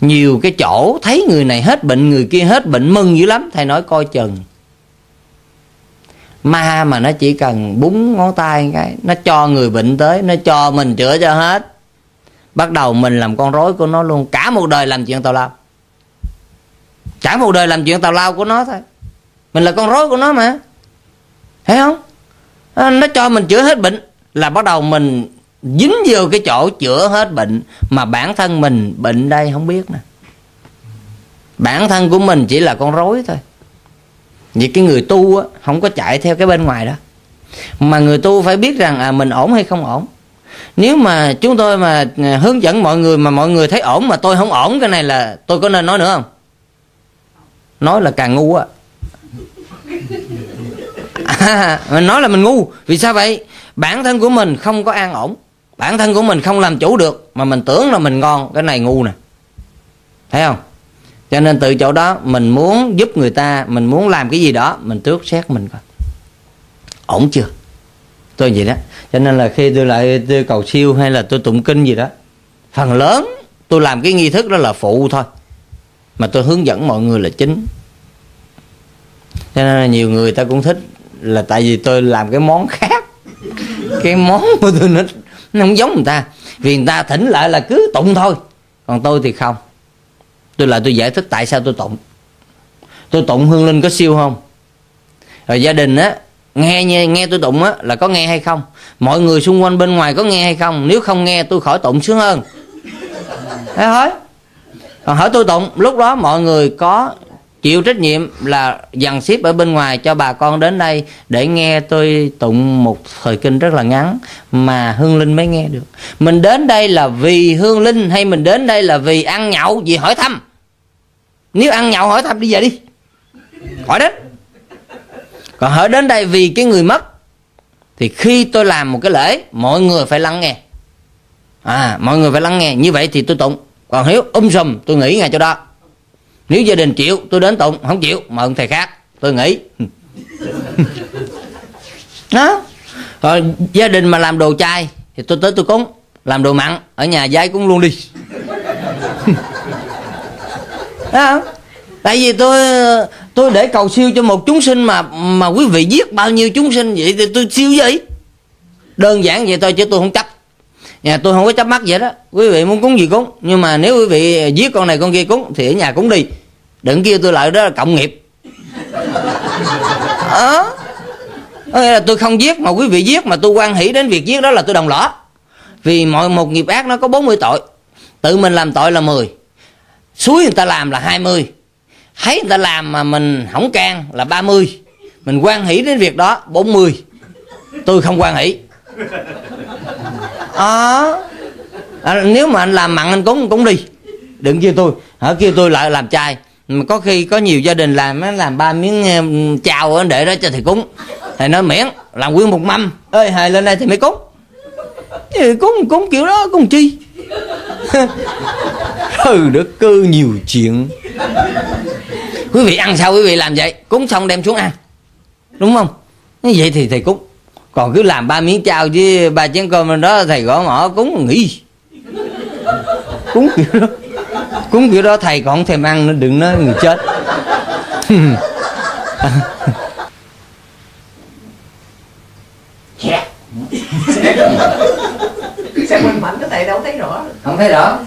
Nhiều cái chỗ thấy người này hết bệnh, người kia hết bệnh, mừng dữ lắm. Thầy nói coi chừng, ma mà nó chỉ cần búng ngón tay cái, nó cho người bệnh tới, nó cho mình chữa cho hết. Bắt đầu mình làm con rối của nó luôn. Cả một đời làm chuyện tào lao, cả một đời làm chuyện tào lao của nó thôi. Mình là con rối của nó mà, thấy không? Nó cho mình chữa hết bệnh là bắt đầu mình dính vô cái chỗ chữa hết bệnh, mà bản thân mình bệnh đây không biết nè. Bản thân của mình chỉ là con rối thôi. Vậy cái người tu á, không có chạy theo cái bên ngoài đó, mà người tu phải biết rằng à, mình ổn hay không ổn. Nếu mà chúng tôi mà hướng dẫn mọi người mà mọi người thấy ổn mà tôi không ổn, cái này là tôi có nên nói nữa không? Nói là càng ngu á. À, mình nói là mình ngu. Vì sao vậy? Bản thân của mình không có an ổn, bản thân của mình không làm chủ được, mà mình tưởng là mình ngon, cái này ngu nè, thấy không? Cho nên từ chỗ đó mình muốn giúp người ta, mình muốn làm cái gì đó, mình tước xét mình coi ổn chưa. Tôi vậy đó. Cho nên là khi tôi lại tôi cầu siêu hay là tôi tụng kinh gì đó, phần lớn tôi làm cái nghi thức đó là phụ thôi, mà tôi hướng dẫn mọi người là chính. Cho nên là nhiều người ta cũng thích là tại vì tôi làm cái món khác, cái món của tôi nó, nó không giống người ta. Vì người ta thỉnh lại là cứ tụng thôi, còn tôi thì không. Tôi lại tôi giải thích tại sao tôi tụng. Tôi tụng hương linh có siêu không? Rồi gia đình á, nghe nghe tôi tụng á là có nghe hay không? Mọi người xung quanh bên ngoài có nghe hay không? Nếu không nghe tôi khỏi tụng sướng hơn. Thế thôi. Còn hỏi tôi tụng, lúc đó mọi người có chịu trách nhiệm là dàn xếp ở bên ngoài cho bà con đến đây để nghe tôi tụng một thời kinh rất là ngắn mà hương linh mới nghe được. Mình đến đây là vì hương linh hay mình đến đây là vì ăn nhậu, vì hỏi thăm? Nếu ăn nhậu hỏi thăm đi về đi, khỏi đến. Còn hỏi đến đây vì cái người mất thì khi tôi làm một cái lễ mọi người phải lắng nghe. À, mọi người phải lắng nghe. Như vậy thì tôi tụng. Còn hiếu um sùm tôi nghĩ ngay chỗ đó. Nếu gia đình chịu tôi đến tụng, không chịu mời ông thầy khác, tôi nghĩ. Đó. Rồi gia đình mà làm đồ chay thì tôi tới tôi cúng, làm đồ mặn ở nhà giái cúng luôn đi. Đó. Tại vì tôi tôi để cầu siêu cho một chúng sinh mà mà quý vị giết bao nhiêu chúng sinh vậy thì tôi siêu gì? Đơn giản vậy thôi chứ tôi không chấp. Nhà tôi không có chấp mắc vậy đó. Quý vị muốn cúng gì cúng, nhưng mà nếu quý vị giết con này con kia cúng thì ở nhà cúng đi, đừng kêu tôi lại đó là cộng nghiệp. Ờ à, là tôi không giết mà quý vị giết, mà tôi quan hỷ đến việc giết đó là tôi đồng lõa. Vì mọi một nghiệp ác nó có bốn mươi tội, tự mình làm tội là mười, suối người ta làm là hai mươi, thấy người ta làm mà mình không can là ba mươi, mình quan hỷ đến việc đó bốn mươi. Tôi không quan hỷ. À, à, nếu mà anh làm mặn anh cúng cũng đi, đừng kêu tôi hả, kêu tôi lại làm chay. Mà có khi có nhiều gia đình làm làm ba miếng chào anh để đó cho thầy cúng, thầy nói miễn làm nguyên một mâm ơi hài lên đây thì mới cúng. Thì cúng cúng kiểu đó cúng chi. Ừ, được cư nhiều chuyện. Quý vị ăn sao quý vị làm vậy, cúng xong đem xuống ăn, đúng không? Như vậy thì thầy cúng. Còn cứ làm ba miếng chao với ba chén cơm đó thầy gõ mỏ cúng nghỉ. Cúng kiểu đó, cúng kiểu đó thầy còn không thèm ăn nữa, đừng nói người chết. xem hình ảnh cái tại đâu thấy rõ. Không thấy rõ.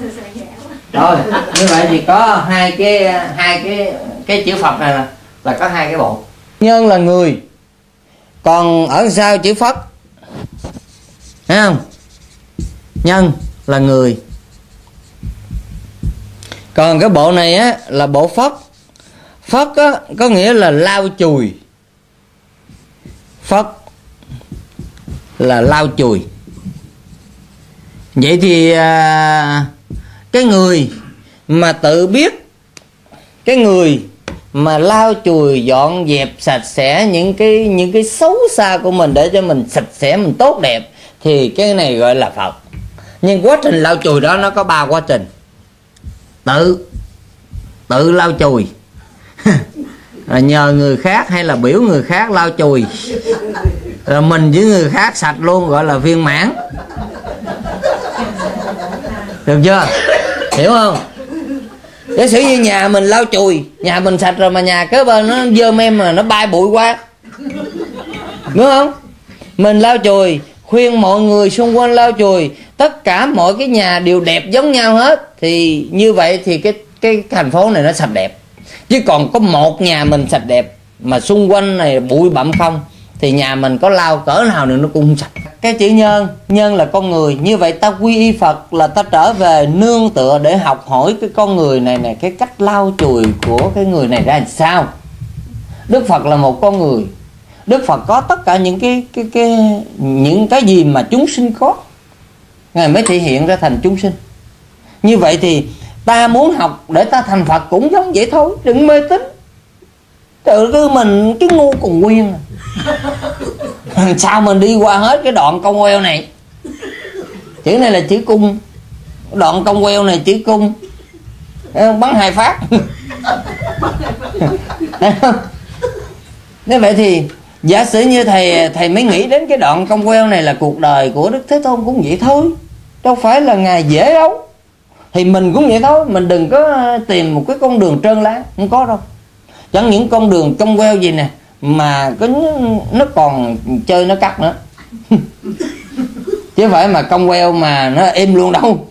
Rồi, như vậy thì có hai cái hai cái cái chữ Phật này là có hai cái bộ. Nhân là người. Còn ở sau chữ Phật. Thấy không? Nhân là người. Còn cái bộ này á là bộ Phất. Phất á có nghĩa là lau chùi. Phất là lau chùi. Vậy thì à, cái người mà tự biết, cái người mà lau chùi dọn dẹp sạch sẽ những cái những cái xấu xa của mình để cho mình sạch sẽ, mình tốt đẹp, thì cái này gọi là Phật. Nhưng quá trình lau chùi đó nó có ba quá trình. Tự tự lau chùi rồi nhờ người khác hay là biểu người khác lau chùi, rồi mình với người khác sạch luôn, gọi là viên mãn. Được chưa? Hiểu không? Giả sử như nhà mình lau chùi, nhà mình sạch rồi mà nhà kế bên nó dơm em mà nó bay bụi quá, đúng không? Mình lau chùi, khuyên mọi người xung quanh lau chùi, tất cả mọi cái nhà đều đẹp giống nhau hết, thì như vậy thì cái cái thành phố này nó sạch đẹp. Chứ còn có một nhà mình sạch đẹp mà xung quanh này bụi bặm không, thì nhà mình có lau cỡ nào nữa nó cũng không sạch. Cái chữ nhân, nhân là con người. Như vậy ta quy y Phật là ta trở về nương tựa để học hỏi cái con người này này, cái cách lau chùi của cái người này ra làm sao. Đức Phật là một con người. Đức Phật có tất cả những cái cái cái những cái gì mà chúng sinh có, Ngài mới thể hiện ra thành chúng sinh. Như vậy thì ta muốn học để ta thành Phật cũng giống vậy thôi, đừng mê tín. Tự cứ mình cái ngu cùng nguyên à. Sao mình đi qua hết cái đoạn cong queo này. Chữ này là chữ cung. Đoạn cong queo này chữ cung. Bắn hai phát. Nếu vậy thì giả sử như thầy thầy mới nghĩ đến cái đoạn cong queo này là cuộc đời của Đức Thế Tôn cũng vậy thôi, đâu phải là Ngài dễ đâu. Thì mình cũng vậy thôi, mình đừng có tìm một cái con đường trơn lá, không có đâu. Chẳng những con đường cong queo gì nè mà có, nó còn chơi nó cắt nữa. Chứ phải mà cong queo mà nó êm luôn đâu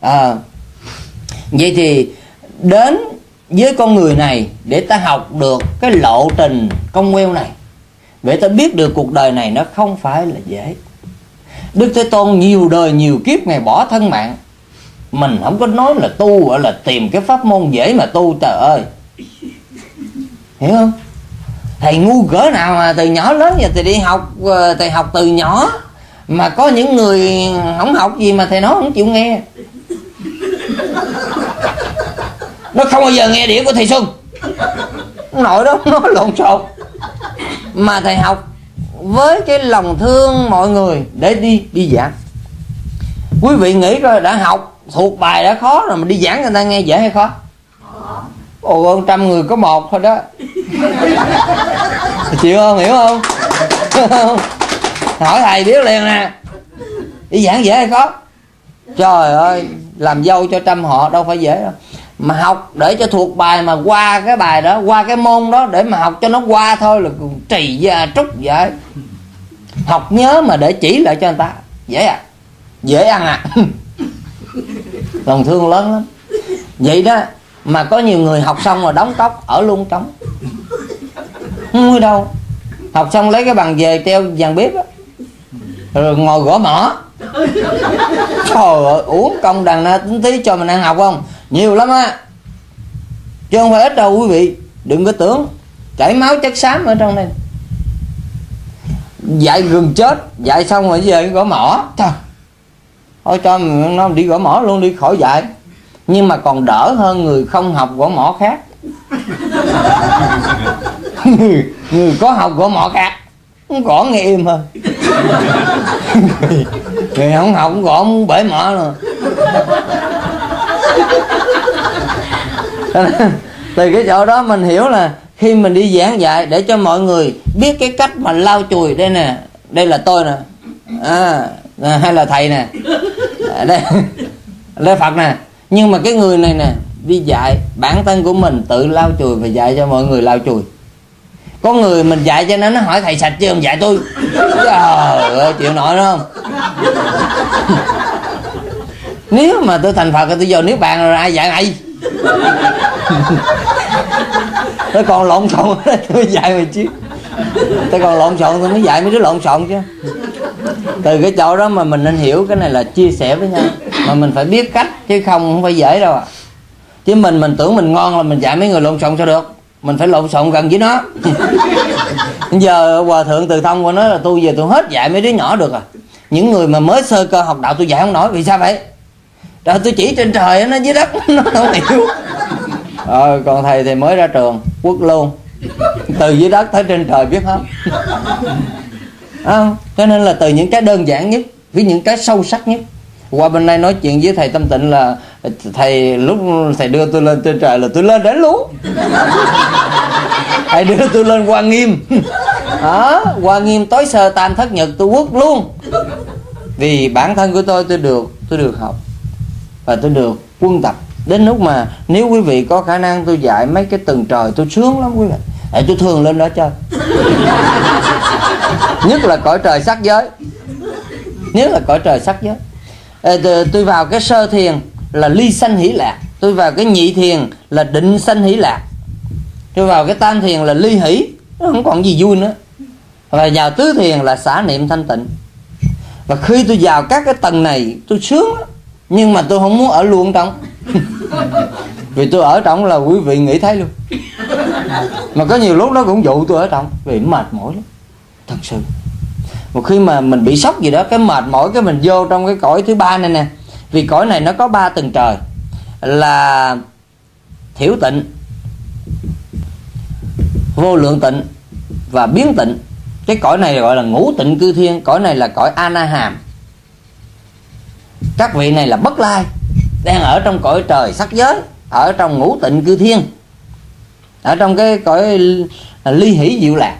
à. Vậy thì đến với con người này để ta học được cái lộ trình cong queo này, để ta biết được cuộc đời này nó không phải là dễ. Đức Thế Tôn nhiều đời nhiều kiếp Ngài bỏ thân mạng. Mình không có nói là tu gọi là tìm cái pháp môn dễ mà tu, trời ơi. Hiểu không? Thầy ngu cỡ nào mà từ nhỏ lớn giờ thầy đi học, thầy học từ nhỏ. Mà có những người không học gì mà thầy nói không chịu nghe. Nó không bao giờ nghe đĩa của thầy Xuân. Nội đó nó lộn xộn. Mà thầy học với cái lòng thương mọi người để đi đi giảng. Quý vị nghĩ coi, đã học thuộc bài đã khó rồi mà đi giảng người ta nghe dễ hay khó? Ồ, ơn trăm người có một thôi đó. Chịu không? Hiểu không? Hỏi thầy biết liền nè. Đi giảng dễ hay khó? Trời ơi, làm dâu cho trăm họ đâu phải dễ đâu. Mà học để cho thuộc bài, mà qua cái bài đó, qua cái môn đó, để mà học cho nó qua thôi là trì da trúc vậy. Học nhớ mà để chỉ lại cho người ta. Dễ à? Dễ ăn à? Lòng thương lớn lắm. Vậy đó. Mà có nhiều người học xong rồi đóng cốc, ở luôn trống, không có đâu. Học xong lấy cái bằng về treo dàn bếp đó, rồi ngồi gõ mỏ. Trời ơi, uống công đàn na tính tí cho mình ăn học không? Nhiều lắm á, chứ không phải ít đâu quý vị. Đừng có tưởng chảy máu chất xám ở trong này. Dạy gừng chết, dạy xong rồi về gõ mỏ. Trời, thôi cho mình nó đi gõ mỏ luôn đi, khỏi dạy. Nhưng mà còn đỡ hơn người không học gõ mỏ khác. người, người có học gõ mỏ khác gõ nghe im hơn. người, người không học gõ muốn bể mỏ nữa. Từ cái chỗ đó mình hiểu là khi mình đi giảng dạy để cho mọi người biết cái cách mà lau chùi. Đây nè, đây là tôi nè à, hay là thầy nè, đây đây Phật nè. Nhưng mà cái người này nè, đi dạy bản thân của mình tự lau chùi và dạy cho mọi người lau chùi. Có người mình dạy cho nó, nó hỏi thầy sạch chứ không dạy tôi. Trời ơi, chịu nổi đúng không? Nếu mà tôi thành Phật thì tôi vô nếu bạn rồi ai dạy ai. Tôi còn lộn xộn tôi dạy mày chứ. Tôi còn lộn xộn tôi mới dạy mấy đứa lộn xộn chứ. Từ cái chỗ đó mà mình nên hiểu cái này là chia sẻ với nhau, mà mình phải biết cách chứ không không phải dễ đâu à. Chứ mình mình tưởng mình ngon là mình dạy mấy người lộn xộn sao được. Mình phải lộn xộn gần với nó. Giờ Hòa Thượng Từ Thông qua nói là tôi về tôi hết dạy mấy đứa nhỏ được à. Những người mà mới sơ cơ học đạo tôi dạy không nổi. Vì sao vậy? Trời, tôi chỉ trên trời nó dưới đất nó không hiểu. Ờ, còn thầy thì mới ra trường quất luôn, từ dưới đất tới trên trời biết không? À, cho nên là từ những cái đơn giản nhất với những cái sâu sắc nhất. Qua bên đây nói chuyện với thầy Tâm Tịnh là thầy lúc thầy đưa tôi lên trên trời là tôi lên đến luôn. Thầy đưa tôi lên Hoa Nghiêm đó, à, Hoa Nghiêm tối sơ tam thất nhật tôi quất luôn. Vì bản thân của tôi tôi được tôi được học và tôi được quân tập. Đến lúc mà nếu quý vị có khả năng tôi dạy mấy cái tầng trời tôi sướng lắm quý vị. À, tôi thường lên đó chơi. Nhất là cõi trời sắc giới. Nếu là cõi trời sắc giới à, tôi vào cái sơ thiền là ly sanh hỷ lạc. Tôi vào cái nhị thiền là định sanh hỷ lạc. Tôi vào cái tam thiền là ly hỷ. Nó không còn gì vui nữa. Và vào tứ thiền là xả niệm thanh tịnh. Và khi tôi vào các cái tầng này tôi sướng lắm. Nhưng mà tôi không muốn ở luôn trong. Vì tôi ở trong là quý vị nghĩ thấy luôn. Mà có nhiều lúc nó cũng dụ tôi ở trong. Vì mệt mỏi lắm. Thật sự. Một khi mà mình bị sốc gì đó, cái mệt mỏi cái mình vô trong cái cõi thứ ba này nè. Vì cõi này nó có ba tầng trời. Là thiểu tịnh, vô lượng tịnh và biến tịnh. Cái cõi này gọi là ngũ tịnh cư thiên. Cõi này là cõi Ana Hàm. Các vị này là bất lai, đang ở trong cõi trời sắc giới, ở trong ngũ tịnh cư thiên, ở trong cái cõi ly hỷ diệu lạc.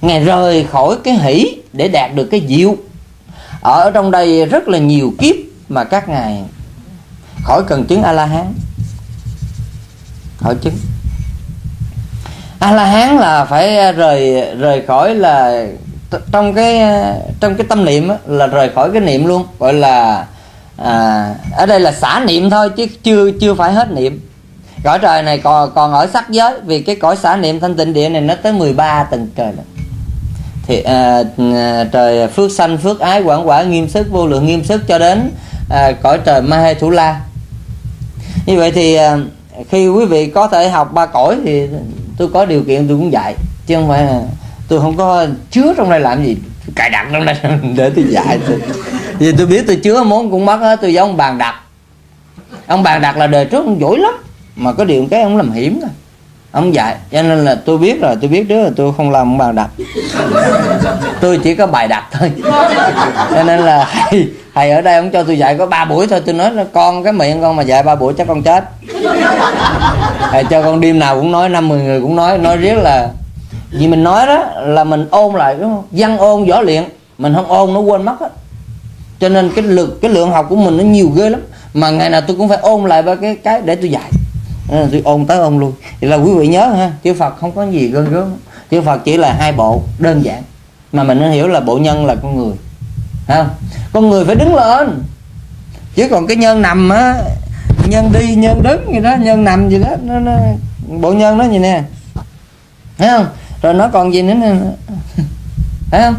Ngài rời khỏi cái hỷ để đạt được cái diệu. Ở trong đây rất là nhiều kiếp mà các ngài khỏi cần chứng A-la-hán. Khỏi chứng A-la-hán là phải rời rời khỏi là trong cái trong cái tâm niệm á, là rời khỏi cái niệm luôn, gọi là à, ở đây là xả niệm thôi chứ chưa chưa phải hết niệm. Cõi trời này còn còn ở sắc giới, vì cái cõi xả niệm thanh tịnh địa này nó tới mười ba tầng trời này. Thì à, trời phước sanh, phước ái, quảng quả, nghiêm sức, vô lượng nghiêm sức cho đến à, cõi trời ma he thủ la. Như vậy thì à, khi quý vị có thể học ba cõi thì tôi có điều kiện tôi cũng dạy, chứ không phải là tôi không có chứa trong đây làm gì, cài đặt trong đây để tôi dạy. Vì tôi biết tôi chứa muốn cũng mất hết, tôi giống ông Bàn Đặc. Ông Bàn Đặc là đời trước ông giỏi lắm, mà có điều cái ông làm hiểm thôi, ông dạy. Cho nên là tôi biết rồi, tôi biết đứa là tôi không làm ông Bàn Đặc. Tôi chỉ có bài đặt thôi. Cho nên là thầy, thầy ở đây ông cho tôi dạy có ba buổi thôi. Tôi nói là con cái miệng con mà dạy ba buổi chắc con chết. Thầy cho con đêm nào cũng nói, năm mười người cũng nói. Nói riết là vì mình nói đó là mình ôn lại, đúng không? Văn ôn võ luyện, mình không ôn nó quên mất á. Cho nên cái lực cái lượng học của mình nó nhiều ghê lắm, mà ngày nào tôi cũng phải ôn lại ba cái cái để tôi dạy. Nên là tôi ôn tới ôn luôn. Vậy là quý vị nhớ ha, chữ Phật không có gì gớm gớm. Chữ Phật chỉ là hai bộ đơn giản, mà mình nên hiểu là bộ nhân là con người, ha? Con người phải đứng lên, chứ còn cái nhân nằm á, nhân đi, nhân đứng gì đó, nhân nằm gì đó, nó, nó bộ nhân nó gì nè, thấy không? Rồi nó còn gì nữa nè, thấy không?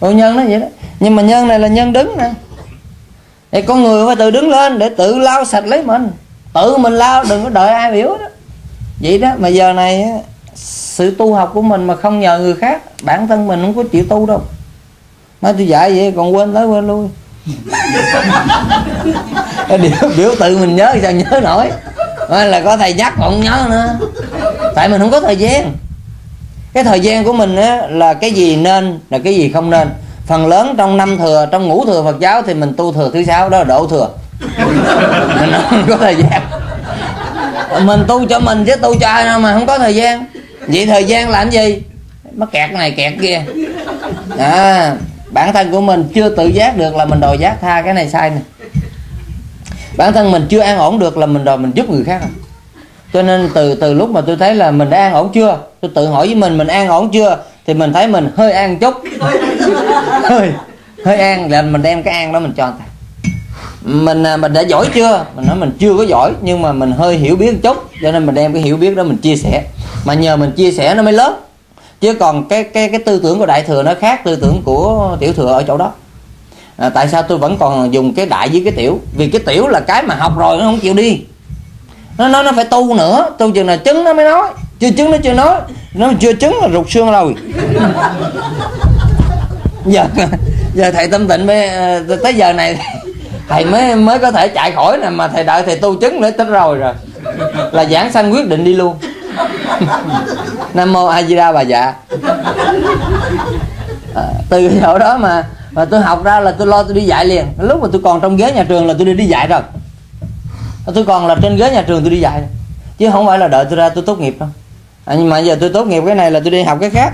Bộ nhân nó vậy đó. Nhưng mà nhân này là nhân đứng nè. Thì con người phải tự đứng lên để tự lau sạch lấy mình. Tự mình lau, đừng có đợi ai biểu đó. Vậy đó, mà giờ này sự tu học của mình mà không nhờ người khác, bản thân mình không có chịu tu đâu. Nói tôi dạy vậy còn quên tới quên lui. Điều biểu tự mình nhớ sao nhớ nổi. Nói là có thầy nhắc còn không nhớ nữa. Tại mình không có thời gian. Cái thời gian của mình á, là cái gì nên, là cái gì không nên. Phần lớn trong năm thừa, trong ngũ thừa Phật giáo thì mình tu thừa thứ sáu, đó là độ thừa. Mình không có thời gian. Mình tu cho mình chứ tu cho ai đâu mà không có thời gian. Vậy thời gian làm gì? Mắc kẹt này kẹt kia à. Bản thân của mình chưa tự giác được là mình đòi giác tha, cái này sai nè. Bản thân mình chưa an ổn được là mình đòi mình giúp người khác. Cho nên từ từ lúc mà tôi thấy là mình đã an ổn chưa, tôi tự hỏi với mình, mình an ổn chưa, thì mình thấy mình hơi an chút. Hơi, hơi an là mình đem cái an đó mình cho người ta. mình mình đã giỏi chưa, mình nói mình chưa có giỏi nhưng mà mình hơi hiểu biết một chút, cho nên mình đem cái hiểu biết đó mình chia sẻ, mà nhờ mình chia sẻ nó mới lớn. Chứ còn cái cái cái tư tưởng của đại thừa nó khác tư tưởng của tiểu thừa ở chỗ đó. À, tại sao tôi vẫn còn dùng cái đại với cái tiểu? Vì cái tiểu là cái mà học rồi nó không chịu đi, nó nó nó phải tu nữa, tu chừng là chứng nó mới nói, chưa chứng nó chưa nói, nó chưa chứng là rụt xương rồi. giờ giờ thầy Tâm Tịnh mới tới giờ này thầy mới mới có thể chạy khỏi nè, mà thầy đợi thầy tu chứng nữa tính rồi rồi là giảng sanh quyết định đi luôn. Nam mô A Di Đà Bà Dạ. À, từ cái chỗ đó mà mà tôi học ra là tôi lo tôi đi dạy liền. Lúc mà tôi còn trong ghế nhà trường là tôi đi đi dạy rồi, tôi còn là trên ghế nhà trường tôi đi dạy, chứ không phải là đợi tôi ra tôi tốt nghiệp đâu. À, nhưng mà giờ tôi tốt nghiệp cái này là tôi đi học cái khác,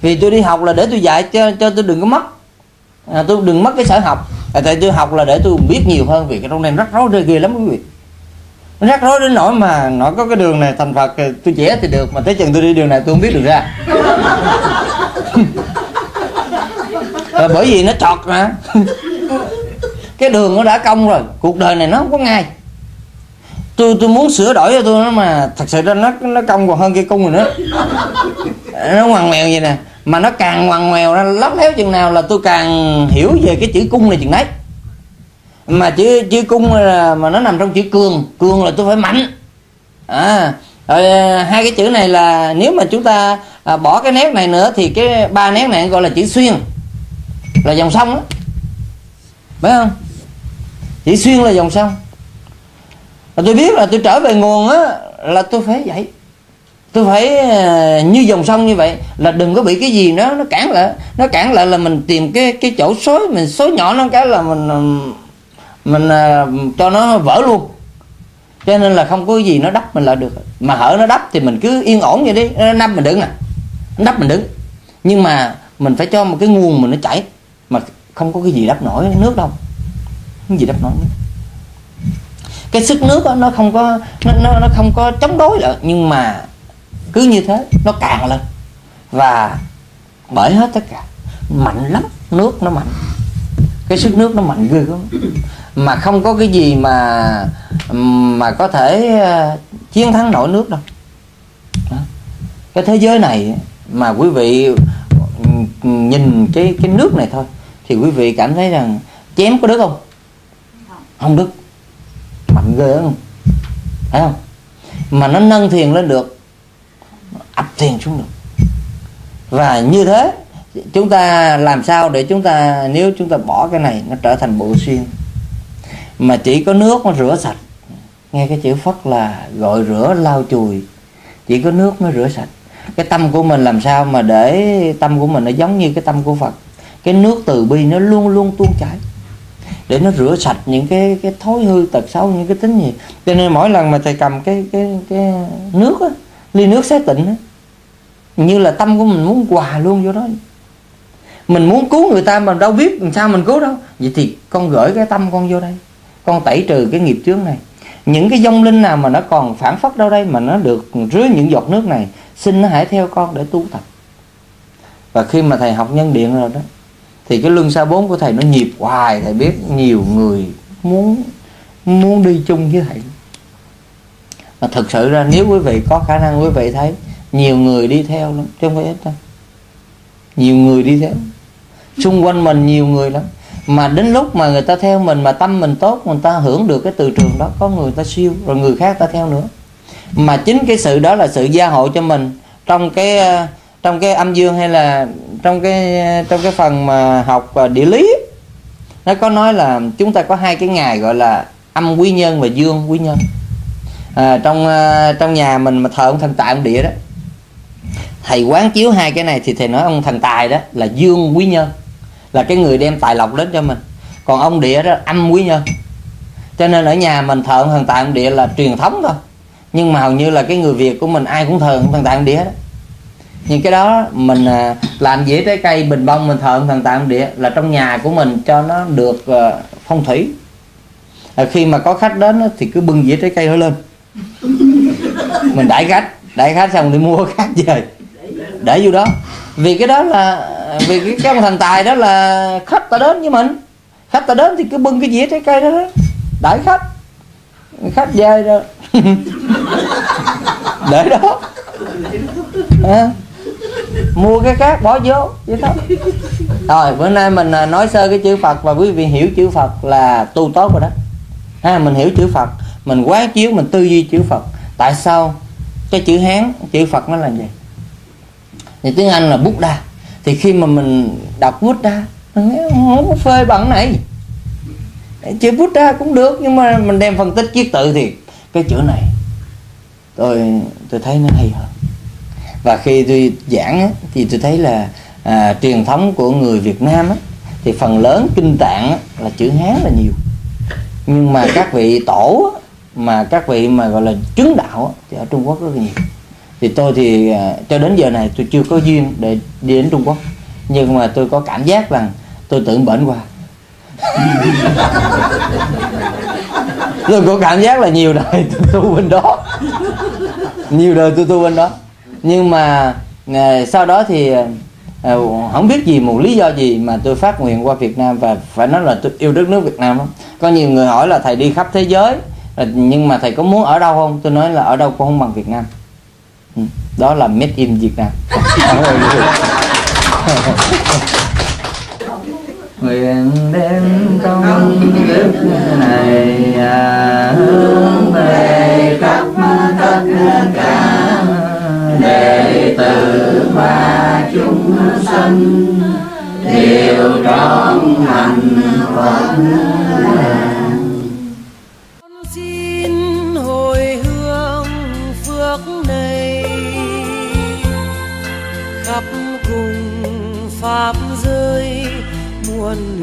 vì tôi đi học là để tôi dạy cho cho tôi đừng có mất, à, tôi đừng mất cái sở học. À, tại tôi học là để tôi biết nhiều hơn, vì cái trong này rắc rối rơi ghê lắm quý vị, rắc rối đến nỗi mà nó có cái đường này thành Phật tôi trẻ thì được, mà tới chừng tôi đi đường này tôi không biết được ra. À, bởi vì nó trọt mà cái đường nó đã cong rồi, cuộc đời này nó không có ngay. Tôi tôi muốn sửa đổi cho tôi nó mà thật sự ra nó nó cong còn hơn cây cung rồi nữa, nó ngoằn ngoèo vậy nè, mà nó càng ngoằn ngoèo ra lóc léo chừng nào là tôi càng hiểu về cái chữ cung này chừng đấy. Mà chữ chữ cung là, mà nó nằm trong chữ cương, cương là tôi phải mạnh. À, rồi hai cái chữ này là nếu mà chúng ta à, bỏ cái nét này nữa thì cái ba nét này gọi là chữ xuyên, là dòng sông đó, phải không? Chữ xuyên là dòng sông. Và tôi biết là tôi trở về nguồn á là tôi phải vậy, tôi phải à, như dòng sông như vậy, là đừng có bị cái gì nó nó cản lại, nó cản lại là mình tìm cái cái chỗ xối, mình xối nhỏ nó cái là mình mình à, cho nó vỡ luôn. Cho nên là không có gì nó đắp mình là được, mà hở nó đắp thì mình cứ yên ổn vậy đi, nó đắp mình đứng à, nó đắp mình đứng, nhưng mà mình phải cho một cái nguồn mình nó chảy, mà không có cái gì đắp nổi nước đâu, cái gì đắp nổi nước. Cái sức nước đó, nó không có nó, nó, nó không có chống đối lại, nhưng mà cứ như thế nó càng lên và bởi hết tất cả. Mạnh lắm, nước nó mạnh, cái sức nước nó mạnh ghê lắm, mà không có cái gì mà mà có thể chiến thắng nổi nước đâu. Cái thế giới này mà quý vị nhìn cái cái nước này thôi thì quý vị cảm thấy rằng chém có đứt không? Không đứt, mạnh ghê không? Thấy không? Mà nó nâng thuyền lên được, ập thuyền xuống được. Và như thế chúng ta làm sao để chúng ta, nếu chúng ta bỏ cái này nó trở thành bộ xuyên, mà chỉ có nước nó rửa sạch. Nghe cái chữ Phật là gọi rửa lau chùi, chỉ có nước mới rửa sạch. Cái tâm của mình làm sao mà để tâm của mình nó giống như cái tâm của Phật, cái nước từ bi nó luôn luôn tuôn chảy để nó rửa sạch những cái cái thối hư tật xấu, những cái tính gì. Cho nên mỗi lần mà thầy cầm cái cái cái nước á, ly nước Xá Tịnh á, như là tâm của mình muốn hòa luôn vô đó. Mình muốn cứu người ta mà đâu biết làm sao mình cứu đâu. Vậy thì con gửi cái tâm con vô đây, con tẩy trừ cái nghiệp chướng này. Những cái vong linh nào mà nó còn phản phất đâu đây mà nó được rưới những giọt nước này, xin nó hãy theo con để tu tập. Và khi mà thầy học nhân điện rồi đó thì cái luân xa bốn của thầy nó nhịp hoài. Thầy biết nhiều người muốn muốn đi chung với thầy, mà thực sự ra nếu quý vị có khả năng quý vị thấy nhiều người đi theo lắm, chứ không phải ít đâu. Nhiều người đi theo, xung quanh mình nhiều người lắm, mà đến lúc mà người ta theo mình mà tâm mình tốt, người ta hưởng được cái từ trường đó, có người ta siêu, rồi người khác ta theo nữa. Mà chính cái sự đó là sự gia hộ cho mình trong cái trong cái âm dương, hay là trong cái trong cái phần mà học địa lý nó có nói là chúng ta có hai cái ngày gọi là âm quý nhân và dương quý nhân. À, trong trong nhà mình mà thờ ông thần tài ông địa đó, thầy quán chiếu hai cái này thì thầy nói ông thần tài đó là dương quý nhân, là cái người đem tài lộc đến cho mình, còn ông địa đó âm quý nhân. Cho nên ở nhà mình thờ ông thần tài ông địa là truyền thống thôi, nhưng mà hầu như là cái người Việt của mình ai cũng thờ ông thần tài ông địa đó. Nhưng cái đó mình làm dĩa trái cây bình bông mình thờ ông thần tài ông địa là trong nhà của mình cho nó được phong thủy. À, khi mà có khách đến thì cứ bưng dĩa trái cây nó lên mình đãi khách, đãi khách xong thì mua khách về để vô đó. Vì cái đó là vì cái ông thần tài đó là khách ta đến với mình, khách ta đến thì cứ bưng cái dĩa trái cây đó, đó. Đãi khách, khách về rồi để đó à, mua cái cát bỏ vô vậy đó. Rồi bữa nay mình nói sơ cái chữ Phật và quý vị hiểu chữ Phật là tu tốt rồi đó ha. Mình hiểu chữ Phật, mình quán chiếu, mình tư duy chữ Phật. Tại sao cái chữ Hán chữ Phật nó là gì? Thì tiếng Anh là Buddha. Thì khi mà mình đọc Buddha mình không có phê bằng này, chữ Buddha cũng được, nhưng mà mình đem phân tích chiếc tự thì cái chữ này tôi tôi thấy nó hay hơn. Và khi tôi giảng thì tôi thấy là à, truyền thống của người Việt Nam á, thì phần lớn kinh tạng á, là chữ Hán là nhiều, nhưng mà các vị tổ á, mà các vị mà gọi là chứng đạo á, thì ở Trung Quốc rất là nhiều. Thì tôi thì à, cho đến giờ này tôi chưa có duyên để đi đến Trung Quốc, nhưng mà tôi có cảm giác rằng tôi tưởng bển qua. Tôi có cảm giác là nhiều đời tôi tu bên đó, nhiều đời tôi tu bên đó, nhưng mà à, sau đó thì à, không biết gì một lý do gì mà tôi phát nguyện qua Việt Nam. Và phải nói là tôi yêu đất nước Việt Nam lắm. Có nhiều người hỏi là thầy đi khắp thế giới, nhưng mà thầy có muốn ở đâu không? Tôi nói là ở đâu cũng không bằng Việt Nam. Đó là made in Việt Nam. Nguyện đến công đức này à, hướng về khắp tất cả đệ tử và chúng sanh đều trọn hạnh Phật. Con xin hồi hướng phước này khắp cùng pháp giới muôn